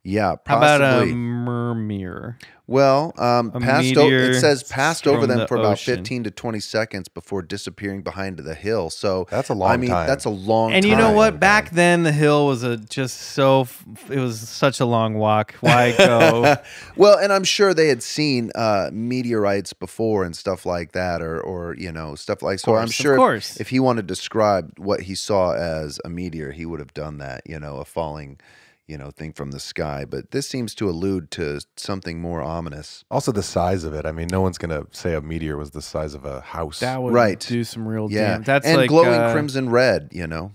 Yeah. Possibly. How about a mermeer? Well, um, passed o it says passed over them the for ocean. about fifteen to twenty seconds before disappearing behind the hill. So that's a long I mean, time. That's a long and time. And you know what? Back then, the hill was a just so, it was such a long walk. Why go? Well, and I'm sure they had seen uh, meteorites before and stuff like that, or, or you know, stuff like so. Course, I'm sure of course. If, if he wanted to describe what he saw as a meteor, he would have done that, you know, a falling you know, thing from the sky. But this seems to allude to something more ominous. Also the size of it. I mean, no one's going to say a meteor was the size of a house. That would right. do some real yeah. damage. That's and like, glowing uh, crimson red, you know?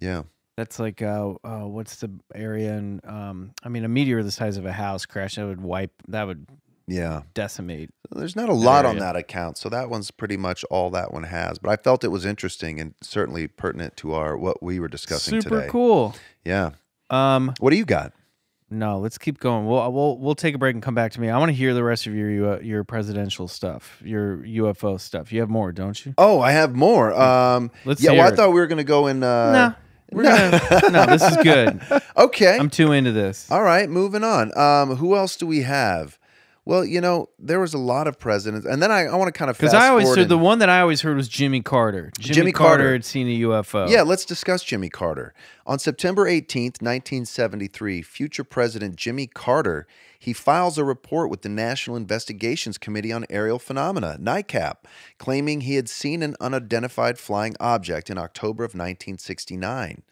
Yeah. That's like, uh, uh, what's the area? And um, I mean, a meteor the size of a house crash, that would wipe, that would yeah decimate. There's not a lot area. on that account, so that one's pretty much all that one has. But I felt it was interesting and certainly pertinent to our what we were discussing Super today. Super cool. Yeah. Um, what do you got? No, let's keep going. We'll we'll we'll take a break and come back to me. I want to hear the rest of your your presidential stuff, your U F O stuff. You have more, don't you? Oh, I have more. Um, let's yeah. Hear well, it. I thought we were gonna go in. Uh, no, we're no. Gonna, no, this is good. Okay, I'm too into this. All right, moving on. Um, who else do we have? Well, you know, there was a lot of presidents, and then I, I want to kind of fast forward. Because I always heard, the one that I always heard was Jimmy Carter. Jimmy, Jimmy Carter. Carter had seen a U F O. Yeah, let's discuss Jimmy Carter. On September eighteenth, nineteen seventy-three, future President Jimmy Carter, he files a report with the National Investigations Committee on Aerial Phenomena, NICAP, claiming he had seen an unidentified flying object in October of nineteen sixty-nine.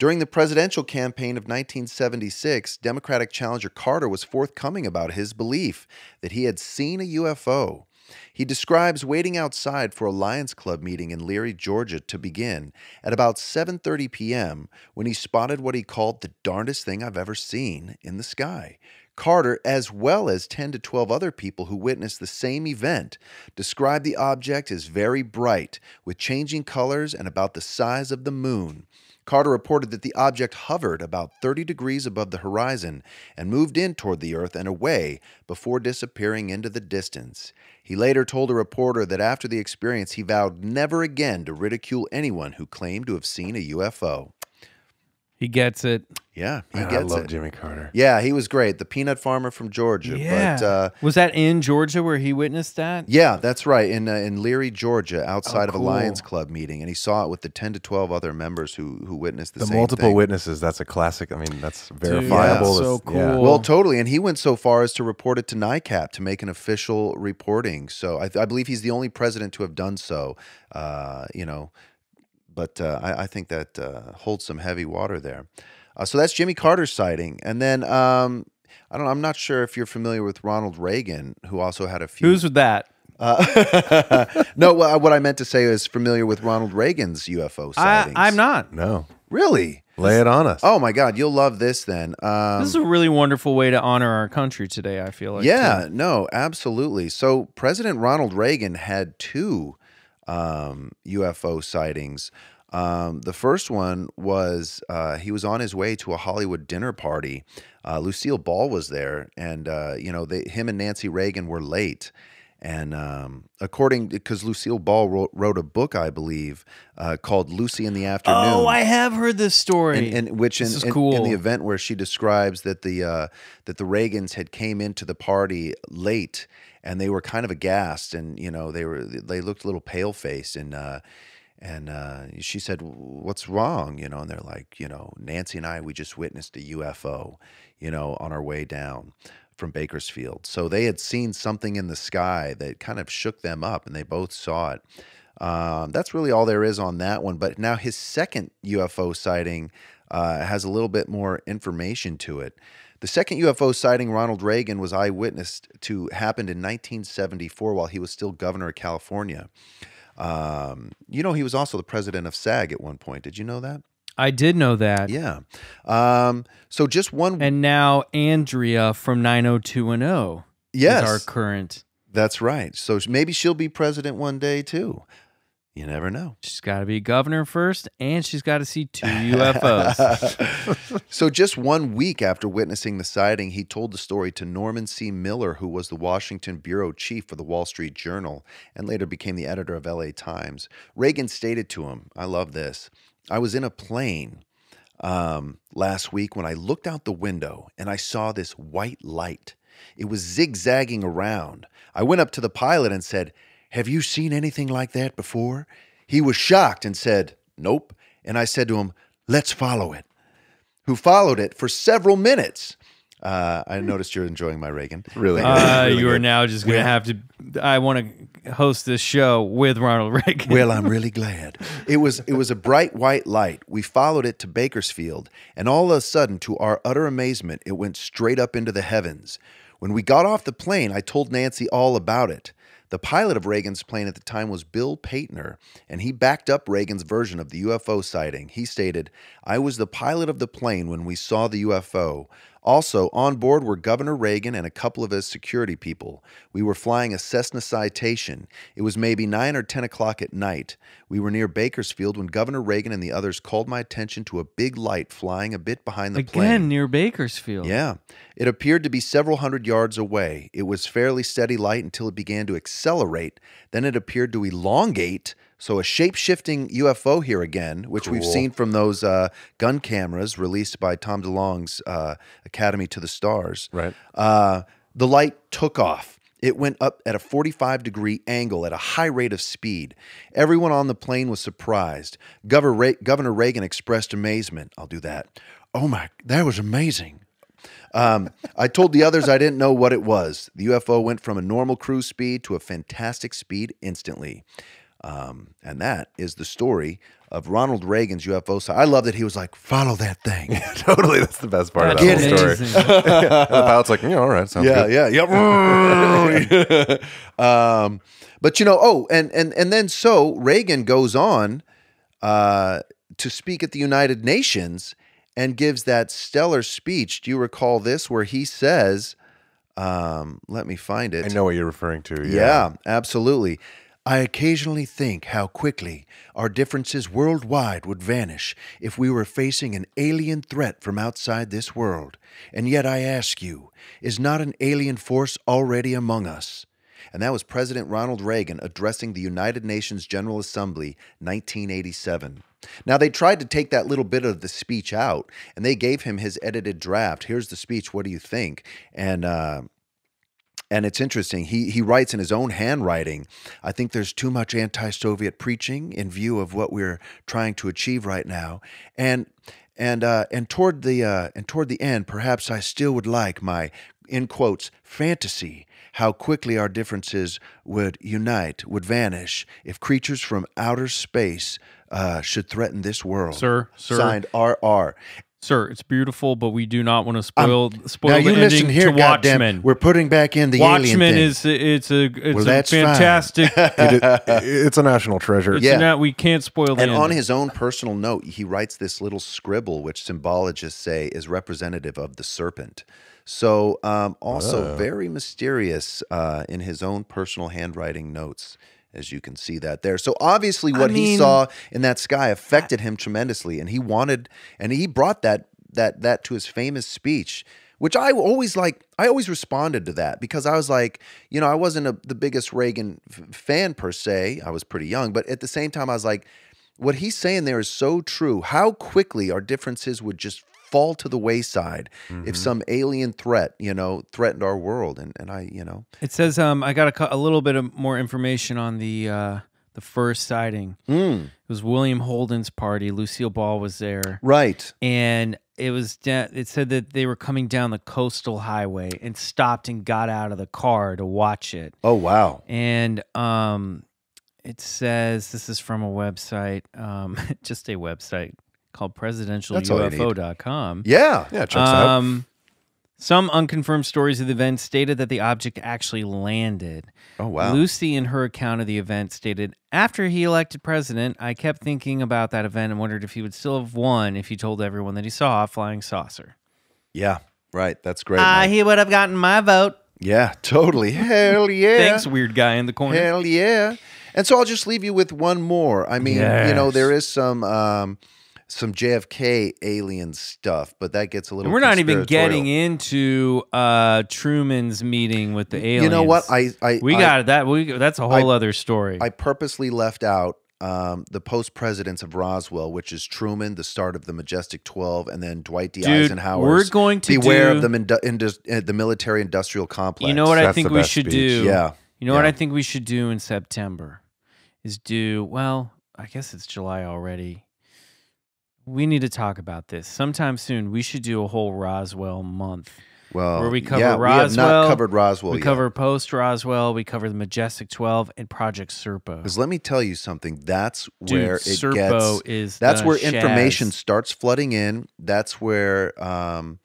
During the presidential campaign of nineteen seventy-six, Democratic challenger Carter was forthcoming about his belief that he had seen a U F O. He describes waiting outside for a Lions Club meeting in Leary, Georgia to begin at about seven thirty p m when he spotted what he called the darndest thing I've ever seen in the sky. Carter, as well as ten to twelve other people who witnessed the same event, described the object as very bright, with changing colors and about the size of the moon. Carter reported that the object hovered about thirty degrees above the horizon and moved in toward the earth and away before disappearing into the distance. He later told a reporter that after the experience, he vowed never again to ridicule anyone who claimed to have seen a U F O. He gets it. Yeah, he Man, gets I love it. Jimmy Carter. Yeah, he was great. The peanut farmer from Georgia. Yeah. But, uh, was that in Georgia where he witnessed that? Yeah, that's right. In uh, in Leary, Georgia, outside oh, cool. of a Lions Club meeting, and he saw it with the ten to twelve other members who who witnessed the, the same multiple thing. witnesses. That's a classic. I mean, that's verifiable. Dude, yeah. So cool. Yeah. Well, totally. And he went so far as to report it to NICAP to make an official reporting. So I, I believe he's the only president to have done so. Uh, you know. But uh, I, I think that uh, holds some heavy water there. Uh, so that's Jimmy Carter's sighting. And then, um, I don't know, I'm not sure if you're familiar with Ronald Reagan, who also had a few... Who's with that? Uh, no, what I meant to say is familiar with Ronald Reagan's U F O sightings. I, I'm not. No. Really? Lay it on us. Oh, my God. You'll love this then. Um, this is a really wonderful way to honor our country today, I feel like. Yeah, too. no, absolutely. So President Ronald Reagan had two... Um, U F O sightings. Um, the first one was uh, he was on his way to a Hollywood dinner party. Uh, Lucille Ball was there, and uh, you know, they, him and Nancy Reagan were late. And um, according, because Lucille Ball wrote, wrote a book, I believe, uh, called Lucy in the Afternoon. Oh, I have heard this story. And, and which in, this is in, cool. in the event where she describes that the uh, that the Reagans had came into the party late, and they were kind of aghast, and you know they were they looked a little pale faced, and uh, and uh, she said, "What's wrong?" You know, and they're like, you know, Nancy and I, we just witnessed a U F O, you know, on our way down from Bakersfield. So they had seen something in the sky that kind of shook them up, and they both saw it. Um, that's really all there is on that one. But now his second U F O sighting uh, has a little bit more information to it. The second U F O sighting Ronald Reagan was eyewitness to happened in nineteen seventy-four while he was still governor of California. Um, you know, he was also the president of SAG at one point. Did you know that? I did know that. Yeah. Um, so just one. And now Andrea from nine oh two one oh yes, is our current. That's right. So maybe she'll be president one day, too. You never know. She's got to be governor first, and she's got to see two U F Os. So just one week after witnessing the sighting, he told the story to Norman C. Miller, who was the Washington bureau chief for the Wall Street Journal and later became the editor of L A Times. Reagan stated to him, I love this, I was in a plane um, last week when I looked out the window and I saw this white light. It was zigzagging around. I went up to the pilot and said, have you seen anything like that before? He was shocked and said, nope. And I said to him, let's follow it. Who followed it for several minutes. Uh, I noticed you're enjoying my Reagan. Really, good. Uh, really you are good. Now just going to have to. I want to host this show with Ronald Reagan. Well, I'm really glad. It was it was a bright white light. We followed it to Bakersfield, and all of a sudden, to our utter amazement, it went straight up into the heavens. When we got off the plane, I told Nancy all about it. The pilot of Reagan's plane at the time was Bill Paitner, and he backed up Reagan's version of the U F O sighting. He stated, I was the pilot of the plane when we saw the U F O. Also, on board were Governor Reagan and a couple of his security people. We were flying a Cessna Citation. It was maybe nine or ten o'clock at night. We were near Bakersfield when Governor Reagan and the others called my attention to a big light flying a bit behind the Again, plane. Again, near Bakersfield. Yeah. It appeared to be several hundred yards away. It was fairly steady light until it began to accelerate. Then it appeared to elongate. So a shape-shifting U F O here again, which cool. we've seen from those uh, gun cameras released by Tom DeLonge's uh, Academy to the Stars. Right. Uh, the light took off. It went up at a forty-five degree angle at a high rate of speed. Everyone on the plane was surprised. Governor, Re- Governor Reagan expressed amazement. I'll do that. Oh, my, that was amazing. Um, I told the others I didn't know what it was. The U F O went from a normal cruise speed to a fantastic speed instantly. Um, and that is the story of Ronald Reagan's U F O sighting. I love that he was like, follow that thing. Totally. That's the best part that's of that whole amazing. Story. The pilot's like, yeah, all right. Sounds yeah, good. Yeah, yeah. yeah. um, but, you know, oh, and, and, and then so Reagan goes on uh, to speak at the United Nations and gives that stellar speech. Do you recall this where he says, um, let me find it. I know what you're referring to. Yeah, yeah, absolutely. I occasionally think how quickly our differences worldwide would vanish if we were facing an alien threat from outside this world. And yet I ask you, is not an alien force already among us? And that was President Ronald Reagan addressing the United Nations General Assembly, nineteen eighty-seven. Now, they tried to take that little bit of the speech out, and they gave him his edited draft. Here's the speech. What do you think? And uh, and it's interesting. He, he writes in his own handwriting, I think there's too much anti-Soviet preaching in view of what we're trying to achieve right now. And and uh, and toward the uh, and toward the end, perhaps I still would like my, in quotes, fantasy, how quickly our differences would unite, would vanish, if creatures from outer space uh, should threaten this world. Sir, sir. Signed R R. Sir, it's beautiful, but we do not want to spoil, spoil now the you ending listen here, to Watchmen. Goddamn, we're putting back in the Watchmen alien thing. is it's a it's well, a fantastic. it, it, it's a national treasure. It's yeah, not, we can't spoil. And the ending. On his own personal note, he writes this little scribble, which symbologists say is representative of the serpent. So um, also oh. very mysterious uh, in his own personal handwriting notes. As you can see that there. So obviously what I mean, he saw in that sky affected him tremendously, and he wanted, and he brought that that that to his famous speech, which I always like. I always responded to that because I was like, you know, I wasn't a, the biggest Reagan f fan per se. I was pretty young, but at the same time, I was like, what he's saying there is so true. How quickly our differences would just fall to the wayside mm-hmm. if some alien threat, you know, threatened our world. And and I, you know, it says um I got a, a little bit of more information on the uh the first sighting. Mm. It was William Holden's party. Lucille Ball was there, right? And it was it said that they were coming down the coastal highway and stopped and got out of the car to watch it. Oh wow! And um, it says this is from a website, um, just a website. Called presidential U F O dot com. Yeah, yeah, check um, out. Some unconfirmed stories of the event stated that the object actually landed. Oh, wow. Lucy, in her account of the event, stated, after he elected president, I kept thinking about that event and wondered if he would still have won if he told everyone that he saw a flying saucer. Yeah, right. That's great. Uh, he would have gotten my vote. Yeah, totally. Hell yeah. Thanks, weird guy in the corner. Hell yeah. And so I'll just leave you with one more. I mean, yes. you know, there is some... Um, Some J F K alien stuff, but that gets a little. And we're not even getting into uh, Truman's meeting with the aliens. You know what? I, I we I, got that. We that's a whole I, other story. I purposely left out um, the post-presidents of Roswell, which is Truman, the start of the Majestic Twelve, and then Dwight D. Dude, Eisenhower's we're going to beware do, of them in, in, in the military-industrial complex. You know what that's I think we should speech. do? Yeah. You know yeah. what I think we should do in September is do well. I guess it's July already. We need to talk about this sometime soon. We should do a whole Roswell month. Well, where we cover yeah, Roswell. We have not covered Roswell We yet. cover post-Roswell. We cover the Majestic twelve and Project Serpo. Because let me tell you something. That's Dude, where it Serpo gets... Is that's where Shaz. information starts flooding in. That's where... Um,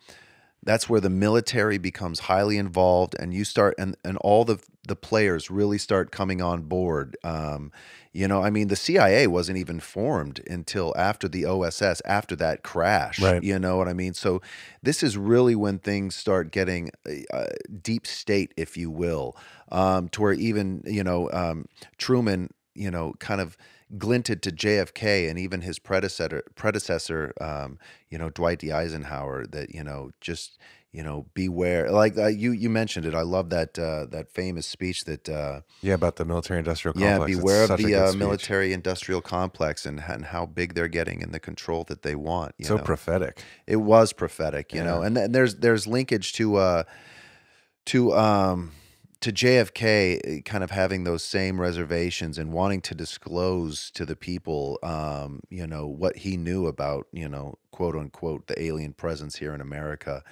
That's where the military becomes highly involved, and you start, and, and all the the players really start coming on board. Um, you know, I mean, the C I A wasn't even formed until after the O S S, after that crash. Right. You know what I mean? So this is really when things start getting uh, deep state, if you will, um, to where even, you know, um, Truman, you know, kind of glinted to J F K and even his predecessor, predecessor, um, you know, Dwight D. Eisenhower, that, you know, just, you know, beware. Like uh, you, you mentioned it. I love that, uh, that famous speech that, uh, yeah, about the military industrial complex. Yeah, beware of the uh, military industrial complex and, and how big they're getting and the control that they want. You so know? prophetic. It was prophetic, you yeah. know, and, and there's, there's linkage to, uh, to, um, to J F K kind of having those same reservations and wanting to disclose to the people, um, you know, what he knew about, you know, quote unquote, the alien presence here in America.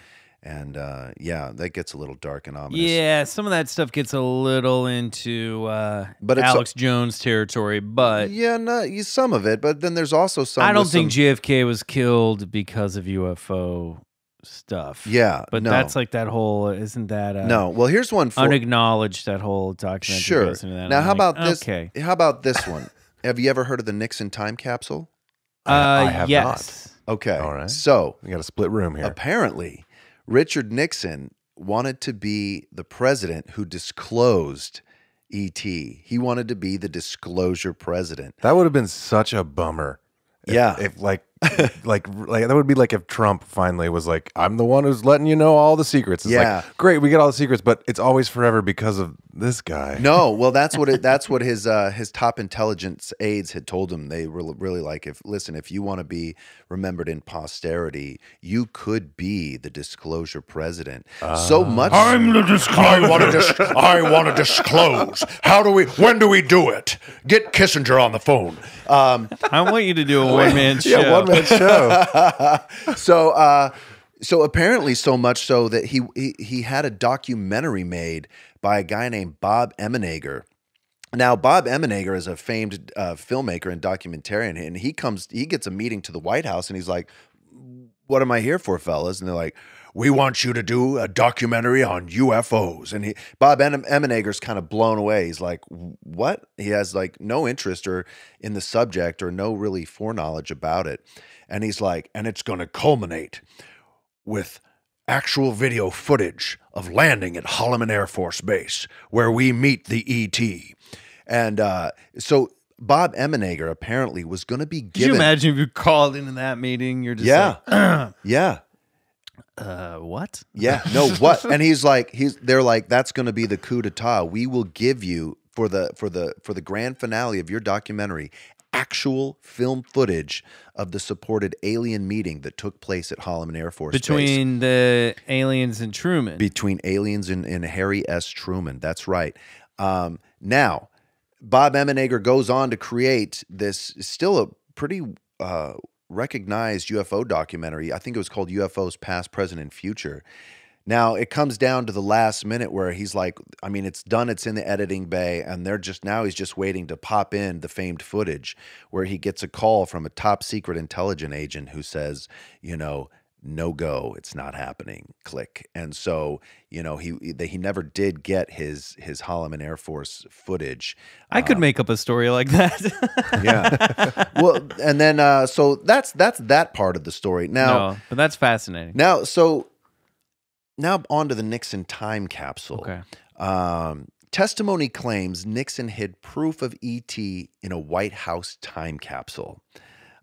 And uh, yeah, that gets a little dark and ominous. Yeah, some of that stuff gets a little into uh, but Alex Jones territory, but... Yeah, no, some of it, but then there's also some... I don't think some... J F K was killed because of U F O... stuff. Yeah. But no. that's like that whole, isn't that uh, No. Well, here's one for unacknowledged that whole documentary. Sure. Goes into that. Now, I'm how like, about this? Okay. How about this one? Have you ever heard of the Nixon time capsule? Uh, I have yes. not. Okay. All right. So, we got a split room here. Apparently, Richard Nixon wanted to be the president who disclosed E T. He wanted to be the disclosure president. That would have been such a bummer. If, yeah. If like like, like that would be like if Trump finally was like, I'm the one who's letting you know all the secrets. It's yeah. like, great, we get all the secrets, but it's always forever because of this guy. No, well, that's what it, that's what his uh, his top intelligence aides had told him. They were really like, if listen, if you want to be remembered in posterity, you could be the disclosure president. Uh, so much. I'm the disclosure. I want to dis I want to disclose. How do we? When do we do it? Get Kissinger on the phone. Um, I want you to do a one man show. Yeah, one man show. So, uh, so apparently, so much so that he, he he had a documentary made by a guy named Bob Emenegger. Now, Bob Emenegger is a famed uh, filmmaker and documentarian, and he comes, he gets a meeting to the White House, and he's like, "What am I here for, fellas?" And they're like, "We want you to do a documentary on U F Os." And he, Bob Emenegger's kind of blown away. He's like, what? He has like no interest or in the subject or no really foreknowledge about it. And he's like, and it's going to culminate with actual video footage of landing at Holloman Air Force Base where we meet the E T. And uh, so Bob Emenegger apparently was going to be given. Could you imagine if you called into that meeting? You're just yeah. like, yeah. Uh, what? Yeah, no, what? And he's like, he's. They're like, that's going to be the coup d'état. We will give you for the for the for the grand finale of your documentary actual film footage of the supported alien meeting that took place at Holloman Air Force between Base. the aliens and Truman. Between aliens and, and Harry S. Truman. That's right. Um, now, Bob Emenegger goes on to create this still a pretty. Uh, recognized U F O documentary. I think it was called U F Os Past, Present, and Future. Now, it comes down to the last minute where he's like, I mean, it's done, it's in the editing bay, and they're just, now he's just waiting to pop in the famed footage where he gets a call from a top secret intelligence agent who says, you know, no go, it's not happening, click. And so, you know, he he never did get his his Holloman Air Force footage. I um, could make up a story like that. Yeah. Well, and then uh so that's that's that part of the story. Now no, but that's fascinating. Now so now on to the Nixon time capsule. Okay. Um testimony claims Nixon hid proof of E T in a White House time capsule.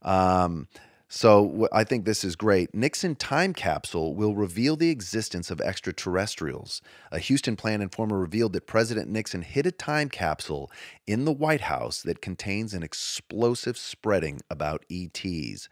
Um So I think this is great. Nixon time capsule will reveal the existence of extraterrestrials. A Houston Plan informer revealed that President Nixon hid a time capsule in the White House that contains an explosive spreading about E Ts.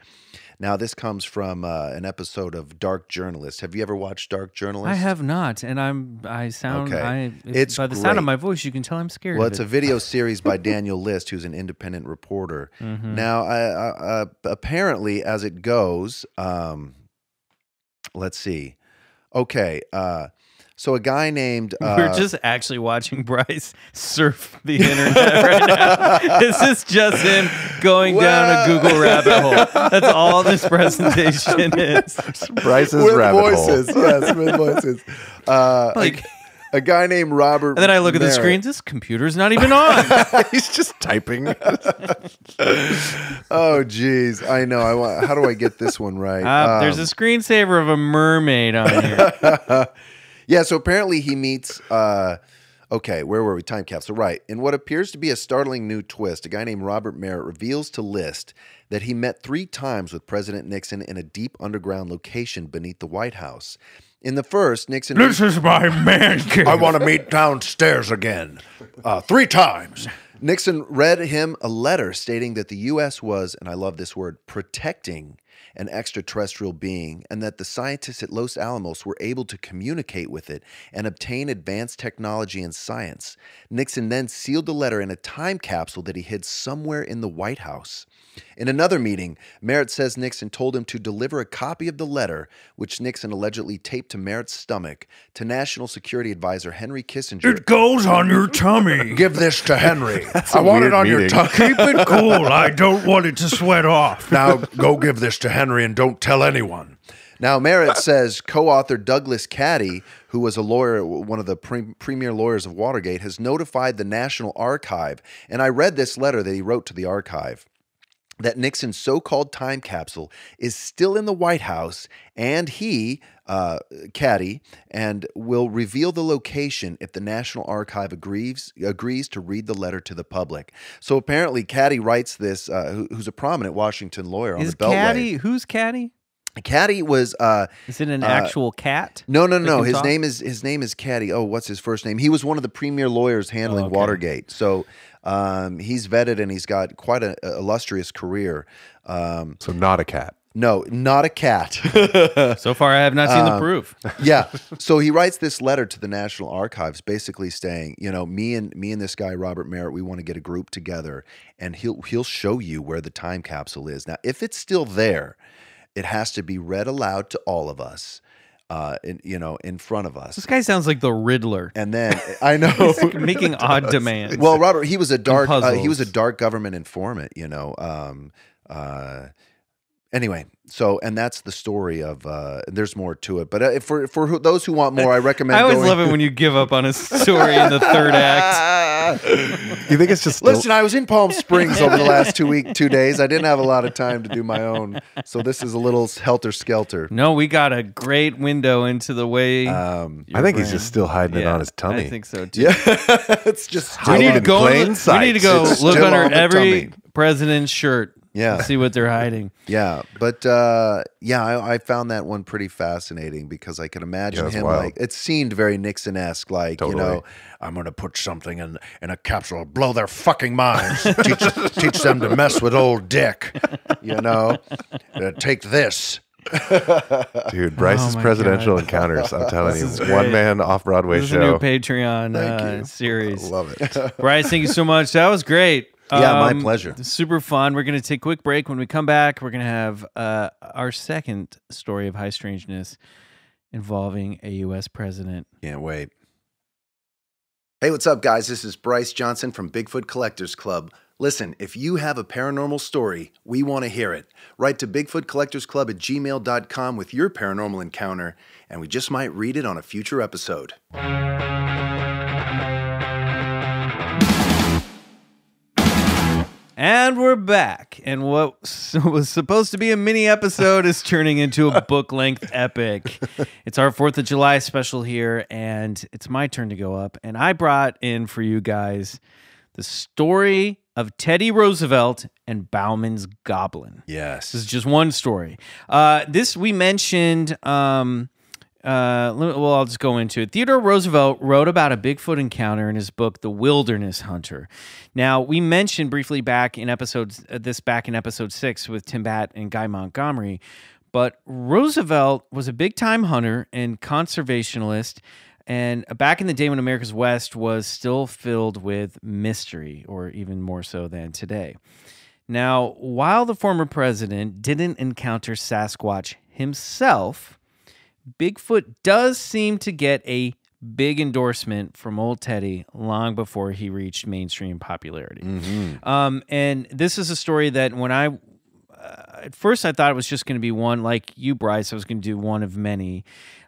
Now, this comes from uh, an episode of Dark Journalist. Have you ever watched Dark Journalist? I have not, and I'm I sound okay. I, it's by the great. sound of my voice, you can tell I'm scared. Well, of it's it. a video series by Daniel List, who's an independent reporter. Mm-hmm. Now, I, I, uh, apparently. As it goes, um, let's see. Okay, uh, so a guy named uh, we're just actually watching Bryce surf the internet right now. This is just him going well. down a Google rabbit hole. That's all this presentation is. Bryce's with rabbit voices. hole. Yes, with voices. Uh, like. A guy named Robert. And then I look Merritt. at the screen. This computer's not even on. He's just typing. Oh, geez. I know. I want. How do I get this one right? Uh, um, there's a screensaver of a mermaid on here. Yeah. So apparently he meets. Uh, okay, where were we? Time capsule. Right. In what appears to be a startling new twist, a guy named Robert Merritt reveals to List that he met three times with President Nixon in a deep underground location beneath the White House. In the first, Nixon... This is my man cave. I want to meet downstairs again. Uh, three times. Nixon read him a letter stating that the U S was, and I love this word, protecting an extraterrestrial being, and that the scientists at Los Alamos were able to communicate with it and obtain advanced technology and science. Nixon then sealed the letter in a time capsule that he hid somewhere in the White House. In another meeting, Merritt says Nixon told him to deliver a copy of the letter, which Nixon allegedly taped to Merritt's stomach, to National Security Advisor Henry Kissinger. It goes on your tummy. Give this to Henry. I want it on meeting. your tummy. Keep it cool. I don't want it to sweat off. Now go give this to Henry and don't tell anyone. Now, Merritt says co-author Douglas Caddy, who was a lawyer, one of the pre premier lawyers of Watergate, has notified the National Archive. And I read this letter that he wrote to the archive. that Nixon's so-called time capsule is still in the White House, and he, uh, Caddy, and will reveal the location if the National Archive agrees agrees to read the letter to the public. So apparently, Caddy writes this, uh, who, who's a prominent Washington lawyer on is the Beltway. Caddy, who's Caddy? Caddy was uh is it an uh, actual cat? No, no, no. His talk? name is his name is Caddy. Oh, what's his first name? He was one of the premier lawyers handling oh, okay. Watergate. So um he's vetted and he's got quite an illustrious career. Um so not a cat. No, not a cat. So far I have not seen um, the proof. Yeah. So he writes this letter to the National Archives basically saying, you know, me and me and this guy Robert Merritt, we want to get a group together and he'll he'll show you where the time capsule is. Now, if it's still there, it has to be read aloud to all of us, uh, in, you know, in front of us. This guy sounds like the Riddler. And then I know He's like making odd demands. Well, Robert, he was a dark, uh, he was a dark government informant. You know. Um, uh, anyway, so and that's the story of. Uh, there's more to it, but uh, for for who, those who want more, I recommend. I always going love it when you give up on a story in the third act. You think it's just listen? I was in Palm Springs over the last two week, two days. I didn't have a lot of time to do my own, so this is a little helter skelter. No, we got a great window into the way. Um, I think brand. he's just still hiding yeah, it on his tummy. I think so too. Yeah, it's just we need to go. We need to go look under every tummy. president's shirt. Yeah, see what they're hiding. Yeah, but uh, yeah, I, I found that one pretty fascinating because I can imagine yeah, him wild. like it seemed very Nixon-esque, like totally. you know, I'm going to put something in in a capsule, blow their fucking minds, teach, teach them to mess with old Dick, you know, uh, take this. Dude, Bryce's oh presidential God. encounters. I'm telling you, one man off Broadway this show. Is a new Patreon uh, series. I love it, Bryce. Thank you so much. That was great. Yeah, my um, pleasure. Super fun. We're going to take a quick break. When we come back, we're going to have uh, our second story of high strangeness involving a U S president. Can't wait. Hey, what's up, guys? This is Bryce Johnson from Bigfoot Collectors Club. Listen, if you have a paranormal story, we want to hear it. Write to Bigfoot Collectors Club at gmail dot com with your paranormal encounter, and we just might read it on a future episode. And we're back, and what was supposed to be a mini episode is turning into a book-length epic. It's our fourth of July special here, and it's my turn to go up, and I brought in for you guys the story of Teddy Roosevelt and Bauman's Goblin. Yes. This is just one story. Uh, this, we mentioned... Um, Uh, well, I'll just go into it. Theodore Roosevelt wrote about a Bigfoot encounter in his book, The Wilderness Hunter. Now, we mentioned briefly back in episodes uh, this back in episode six with Tim Batt and Guy Montgomery, but Roosevelt was a big-time hunter and conservationist, and back in the day when America's West was still filled with mystery, or even more so than today. Now, while the former president didn't encounter Sasquatch himself, Bigfoot does seem to get a big endorsement from old Teddy long before he reached mainstream popularity. Mm-hmm. um, and this is a story that when I, uh, at first I thought it was just going to be one, like you, Bryce, I was going to do one of many.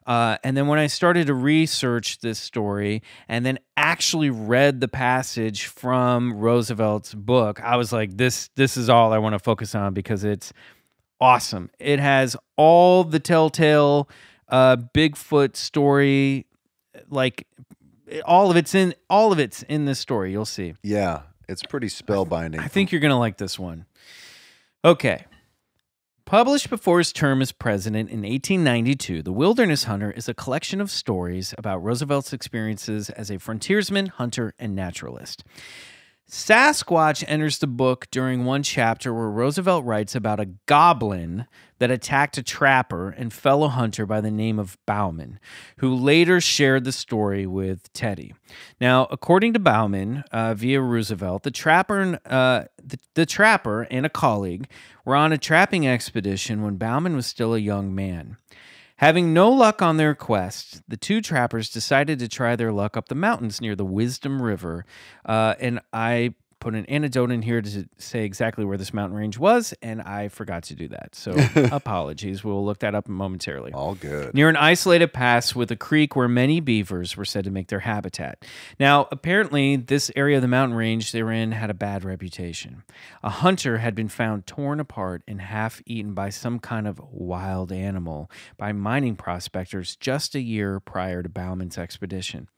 Uh, and then when I started to research this story and then actually read the passage from Roosevelt's book, I was like, this, this is all I want to focus on because it's awesome. It has all the telltale Uh, Bigfoot story, like all of it's in all of it's in this story. You'll see. Yeah, it's pretty spellbinding. I think you're gonna like this one. Okay. Published before his term as president in eighteen ninety-two, The Wilderness Hunter is a collection of stories about Roosevelt's experiences as a frontiersman, hunter, and naturalist. Sasquatch enters the book during one chapter where Roosevelt writes about a goblin that attacked a trapper and fellow hunter by the name of Bauman, who later shared the story with Teddy. Now, according to Bauman, uh, via Roosevelt, the trapper, uh, the, the trapper and a colleague were on a trapping expedition when Bauman was still a young man. Having no luck on their quest, the two trappers decided to try their luck up the mountains near the Wisdom River, uh, and I put an anecdote in here to say exactly where this mountain range was, and I forgot to do that. So apologies. We'll look that up momentarily. All good. Near an isolated pass with a creek where many beavers were said to make their habitat. Now, apparently, this area of the mountain range they were in had a bad reputation. A hunter had been found torn apart and half-eaten by some kind of wild animal by mining prospectors just a year prior to Bauman's expedition.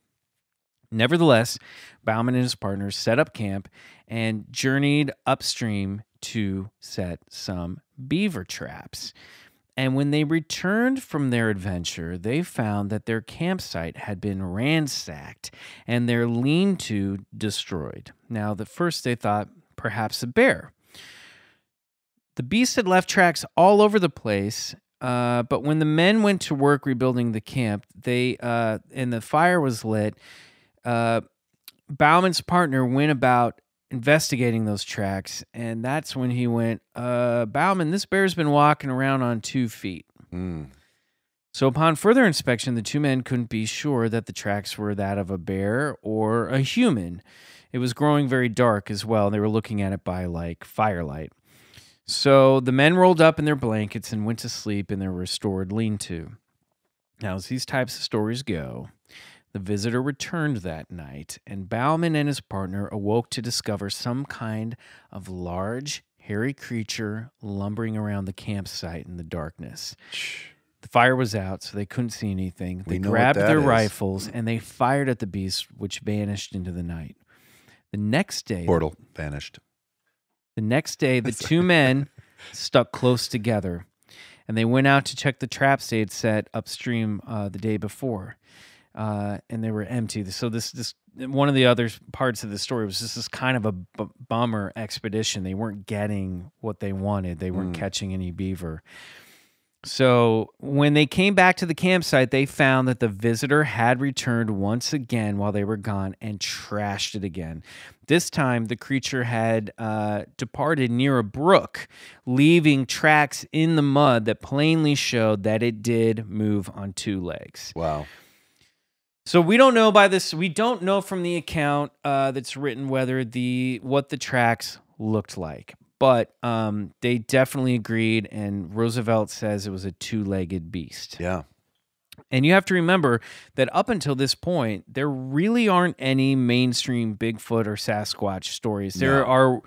Nevertheless, Bauman and his partners set up camp and journeyed upstream to set some beaver traps. And when they returned from their adventure, they found that their campsite had been ransacked and their lean-to destroyed. Now, at first they thought perhaps a bear. The beast had left tracks all over the place. Uh, but when the men went to work rebuilding the camp, they uh, and the fire was lit. Uh, Bauman's partner went about investigating those tracks, and that's when he went, uh, Bauman, this bear's been walking around on two feet. Mm. So upon further inspection, the two men couldn't be sure that the tracks were that of a bear or a human. It was growing very dark as well. They were looking at it by, like, firelight. So the men rolled up in their blankets and went to sleep in their restored lean-to. Now, as these types of stories go, the visitor returned that night, and Bauman and his partner awoke to discover some kind of large, hairy creature lumbering around the campsite in the darkness. The fire was out, so they couldn't see anything. They grabbed their rifles, and they fired at the beast, which vanished into the night. The next day... Portal vanished. The next day, the two men stuck close together, and they went out to check the traps they had set upstream uh, the day before, uh, and they were empty. So this, this one of the other parts of the story was this is kind of a b bummer expedition. They weren't getting what they wanted. They weren't mm. catching any beaver. So when they came back to the campsite, they found that the visitor had returned once again while they were gone and trashed it again. This time, the creature had uh, departed near a brook, leaving tracks in the mud that plainly showed that it did move on two legs. Wow. So we don't know by this. We don't know from the account uh, that's written whether the what the tracks looked like. But um, they definitely agreed, and Roosevelt says it was a two-legged beast. Yeah. And you have to remember that up until this point, there really aren't any mainstream Bigfoot or Sasquatch stories. There no. are,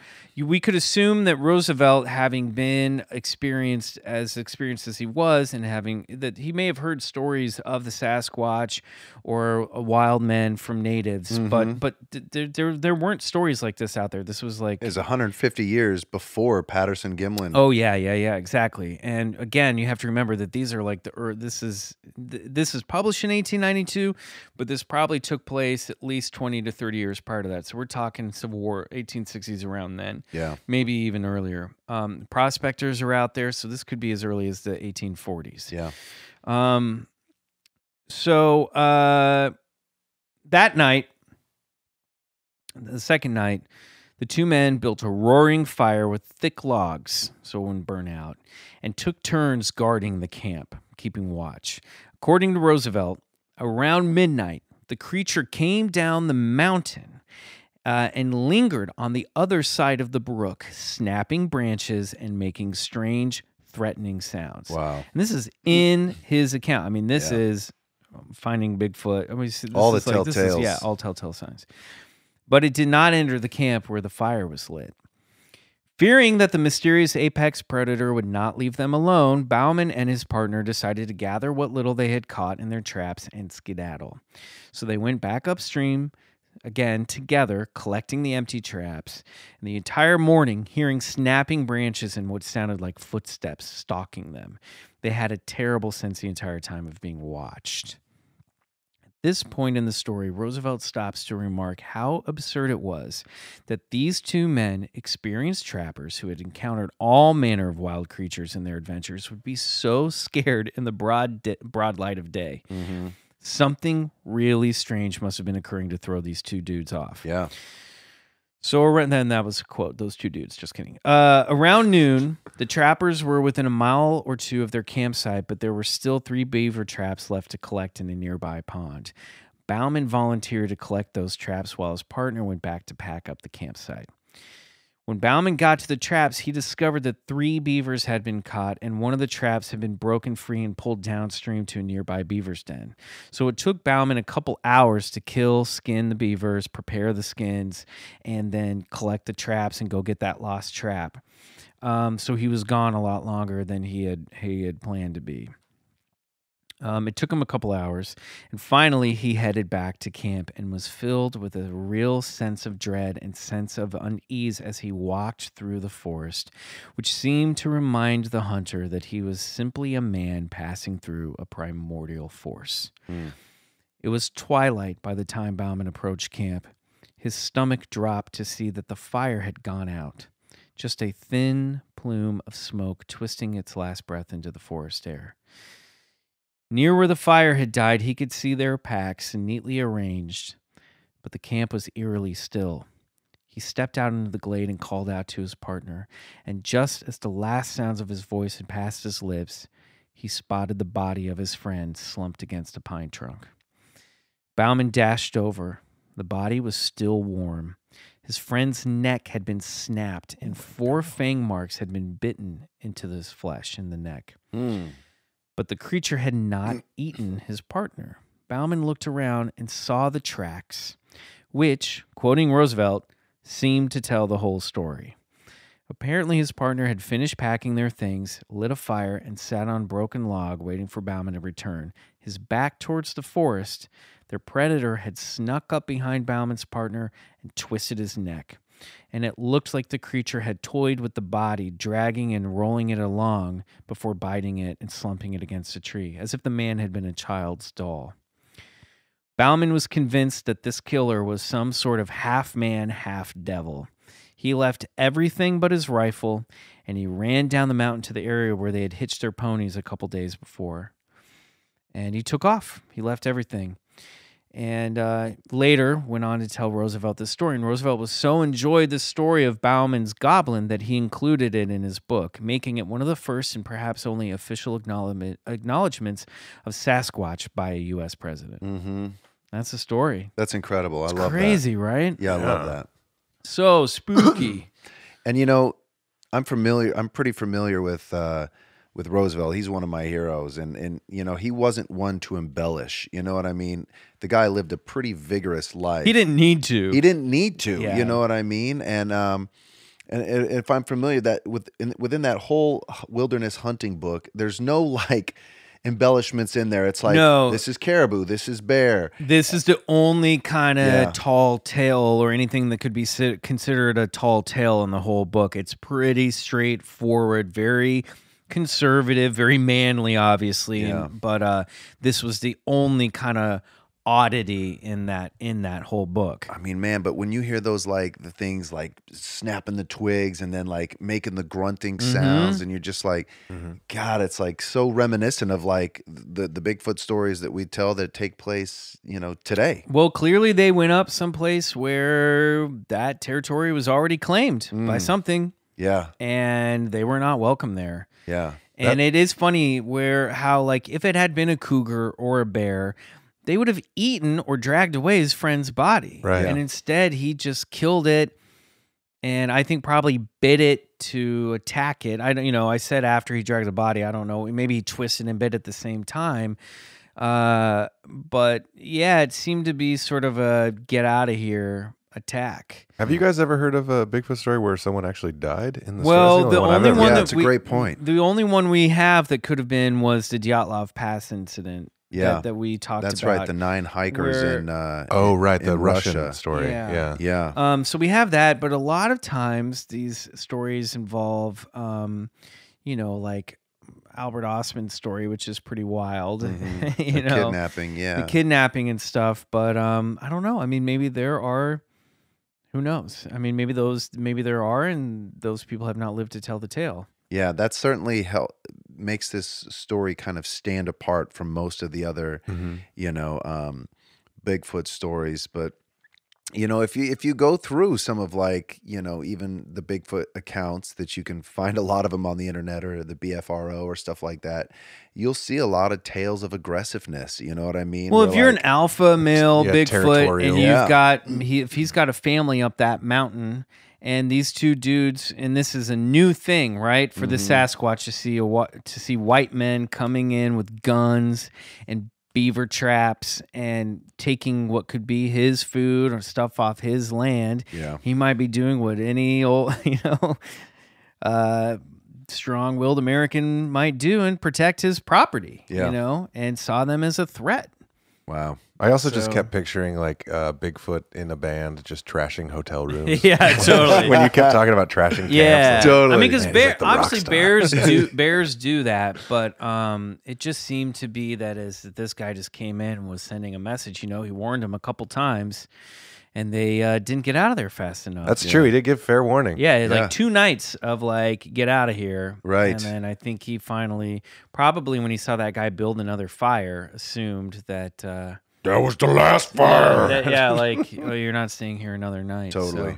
we could assume that Roosevelt, having been experienced as experienced as he was, and having that he may have heard stories of the Sasquatch or wild men from natives, mm-hmm. but but there, there there weren't stories like this out there. This was like it was one hundred fifty years before Patterson Gimlin. Oh yeah, yeah, yeah, exactly. And again, you have to remember that these are like the or this is. The, This is published in eighteen ninety-two, but this probably took place at least twenty to thirty years prior to that. So we're talking Civil War, eighteen sixties around then. Yeah. Maybe even earlier. Um, prospectors are out there, so this could be as early as the eighteen forties. Yeah. Um, so uh, that night, the second night, the two men built a roaring fire with thick logs so it wouldn't burn out and took turns guarding the camp, keeping watch. According to Roosevelt, around midnight, the creature came down the mountain uh, and lingered on the other side of the brook, snapping branches and making strange, threatening sounds. Wow. And this is in his account. I mean, this yeah. is Finding Bigfoot. I mean, this all is the like, telltales. This is, yeah, all telltale signs. But it did not enter the camp where the fire was lit. Fearing that the mysterious apex predator would not leave them alone, Bauman and his partner decided to gather what little they had caught in their traps and skedaddle. So they went back upstream again together, collecting the empty traps, and the entire morning hearing snapping branches and what sounded like footsteps stalking them. They had a terrible sense the entire time of being watched. This point in the story, Roosevelt stops to remark how absurd it was that these two men, experienced trappers who had encountered all manner of wild creatures in their adventures, would be so scared in the broad, broad light of day. Mm-hmm. Something really strange must have been occurring to throw these two dudes off. Yeah. So then that was a quote, those two dudes, just kidding. Uh, around noon, the trappers were within a mile or two of their campsite, but there were still three beaver traps left to collect in a nearby pond. Bauman volunteered to collect those traps while his partner went back to pack up the campsite. When Bauman got to the traps, he discovered that three beavers had been caught, and one of the traps had been broken free and pulled downstream to a nearby beaver's den. So it took Bauman a couple hours to kill, skin the beavers, prepare the skins, and then collect the traps and go get that lost trap. Um, so he was gone a lot longer than he had, he had planned to be. Um, it took him a couple hours, and finally he headed back to camp and was filled with a real sense of dread and sense of unease as he walked through the forest, which seemed to remind the hunter that he was simply a man passing through a primordial force. Mm. It was twilight by the time Bauman approached camp. His stomach dropped to see that the fire had gone out, just a thin plume of smoke twisting its last breath into the forest air. Near where the fire had died, he could see their packs neatly arranged, but the camp was eerily still. He stepped out into the glade and called out to his partner, and just as the last sounds of his voice had passed his lips, he spotted the body of his friend slumped against a pine trunk. Bauman dashed over. The body was still warm. His friend's neck had been snapped, and four fang marks had been bitten into his flesh in the neck. Mm. But the creature had not eaten his partner. Bauman looked around and saw the tracks, which, quoting Roosevelt, seemed to tell the whole story. Apparently his partner had finished packing their things, lit a fire, and sat on a broken log waiting for Bauman to return. His back towards the forest, their predator had snuck up behind Bauman's partner and twisted his neck. And it looked like the creature had toyed with the body, dragging and rolling it along before biting it and slumping it against a tree, as if the man had been a child's doll. Bauman was convinced that this killer was some sort of half-man, half-devil. He left everything but his rifle, and he ran down the mountain to the area where they had hitched their ponies a couple days before. And he took off. He left everything. And uh, later went on to tell Roosevelt this story. And Roosevelt was so enjoyed the story of Bauman's goblin that he included it in his book, making it one of the first and perhaps only official acknowledgement, acknowledgments of Sasquatch by a U S president. Mm-hmm. That's the story. That's incredible. It's I love crazy, that. Crazy, right? Yeah, I yeah. love that. So spooky. And, you know, I'm familiar. I'm pretty familiar with... Uh, With Roosevelt, he's one of my heroes, and and you know he wasn't one to embellish. You know what I mean? The guy lived a pretty vigorous life. He didn't need to. He didn't need to. Yeah. You know what I mean? And um, and, and if I'm familiar that with in, within that whole wilderness hunting book, there's no like embellishments in there. It's like no, this is caribou, this is bear. This is the only kind of yeah. tall tale or anything that could be considered a tall tale in the whole book. It's pretty straightforward, very conservative, very manly, obviously, yeah. and, but uh, this was the only kind of oddity in that in that whole book. I mean, man, but when you hear those like the things like snapping the twigs and then like making the grunting sounds, mm-hmm. and you're just like, mm-hmm. God, it's like so reminiscent of like the the Bigfoot stories that we tell that take place, you know, today. Well, clearly they went up someplace where that territory was already claimed mm. by something. Yeah. And they were not welcome there. Yeah. And that, it is funny where how like if it had been a cougar or a bear, they would have eaten or dragged away his friend's body. Right. And yeah. instead he just killed it and I think probably bit it to attack it. I don't you know, I said after he dragged the body, I don't know. Maybe he twisted and bit at the same time. Uh but yeah, it seemed to be sort of a get out of here attack. Have you guys ever heard of a Bigfoot story where someone actually died in the well story? The, the only, only one, one yeah, that's a great point. The only one we have that could have been was the Dyatlov Pass incident. Yeah, that, that we talked that's about. That's right, the nine hikers where, in uh oh right, in, the in Russian Russia. story. Yeah. yeah. Yeah. Um so we have that, but a lot of times these stories involve um you know like Albert Ostman's story, which is pretty wild, mm-hmm. you the know. Kidnapping, yeah. The kidnapping and stuff, but um I don't know. I mean maybe there are Who knows? I mean, maybe those, maybe there are, and those people have not lived to tell the tale. Yeah, that certainly help, makes this story kind of stand apart from most of the other, mm-hmm. you know, um, Bigfoot stories. But you know, if you if you go through some of like, you know, even the Bigfoot accounts that you can find a lot of them on the internet or the B F R O or stuff like that, you'll see a lot of tales of aggressiveness. You know what I mean? Well, Where if you're like, an alpha male yeah, Bigfoot and you've yeah. got, he, if he's got a family up that mountain And these two dudes, and this is a new thing, right, for mm-hmm. the Sasquatch to see a, to see white men coming in with guns and beaver traps and taking what could be his food or stuff off his land. Yeah, he might be doing what any old, you know, uh, strong-willed American might do and protect his property. Yeah. You know, and saw them as a threat. Wow. I also so, just kept picturing like uh, Bigfoot in a band just trashing hotel rooms. Yeah, totally. When you kept talking about trashing camps. Yeah, totally. I mean, because bear, like obviously bears do bears do that, but um, it just seemed to be that is that this guy just came in and was sending a message. You know, he warned him a couple times, and they uh, didn't get out of there fast enough. That's yeah. true. He did give fair warning. Yeah, yeah, like two nights of like, get out of here. Right. And then I think he finally, probably when he saw that guy build another fire, assumed that... Uh, that was the last fire. Yeah, that, yeah like, well, you're not staying here another night. Totally. So.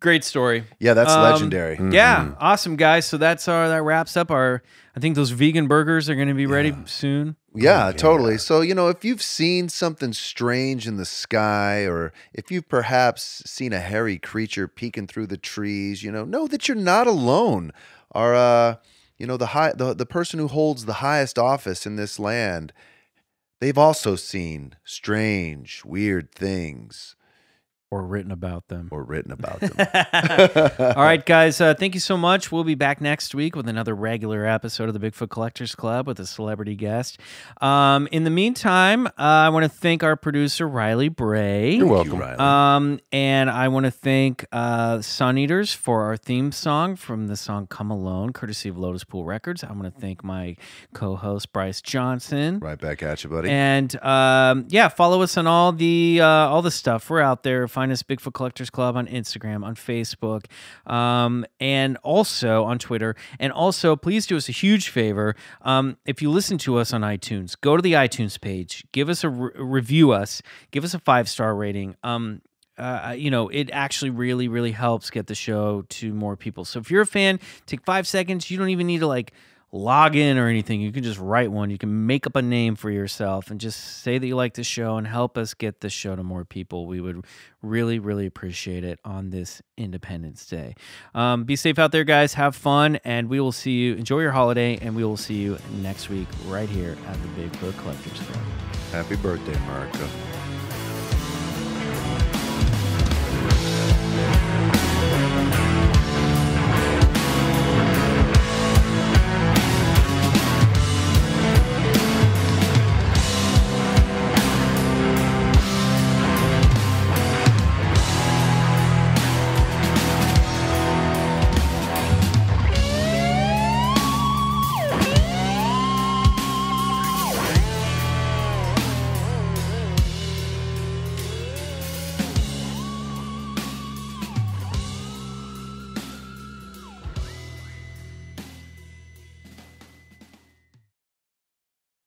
Great story. Yeah, that's um, legendary. Mm-hmm. Yeah, awesome, guys. So that's our, that wraps up our, I think those vegan burgers are going to be yeah. ready soon. Yeah, okay. Totally. So, you know, if you've seen something strange in the sky, or if you've perhaps seen a hairy creature peeking through the trees, you know, know that you're not alone. Our, uh, you know, the, high, the, the person who holds the highest office in this land, they've also seen strange, weird things. Or written about them. Or written about them. All right, guys. Uh, thank you so much. We'll be back next week with another regular episode of the Bigfoot Collectors Club with a celebrity guest. Um, in the meantime, uh, I want to thank our producer, Riley Bray. You're welcome, Riley. Um, and I want to thank uh, Sun Eaters for our theme song from the song Come Alone, courtesy of Lotus Pool Records. I want to thank my co-host, Bryce Johnson. Right back at you, buddy. And um, yeah, follow us on all the, uh, all the stuff. We're out there. Find us Bigfoot Collectors Club on Instagram, on Facebook, um, and also on Twitter. And also, please do us a huge favor. Um, if you listen to us on iTunes, go to the iTunes page, give us a re review us, give us a five star rating. Um, uh, you know, it actually really, really helps get the show to more people. So if you're a fan, take five seconds. You don't even need to like log in or anything. You can just write one. You can make up a name for yourself and just say that you like the show and help us get the show to more people. We would really, really appreciate it on this Independence Day. Um, be safe out there, guys. Have fun, and we will see you. Enjoy your holiday, and we will see you next week right here at the Bigfoot Collectors Club. Happy birthday, America.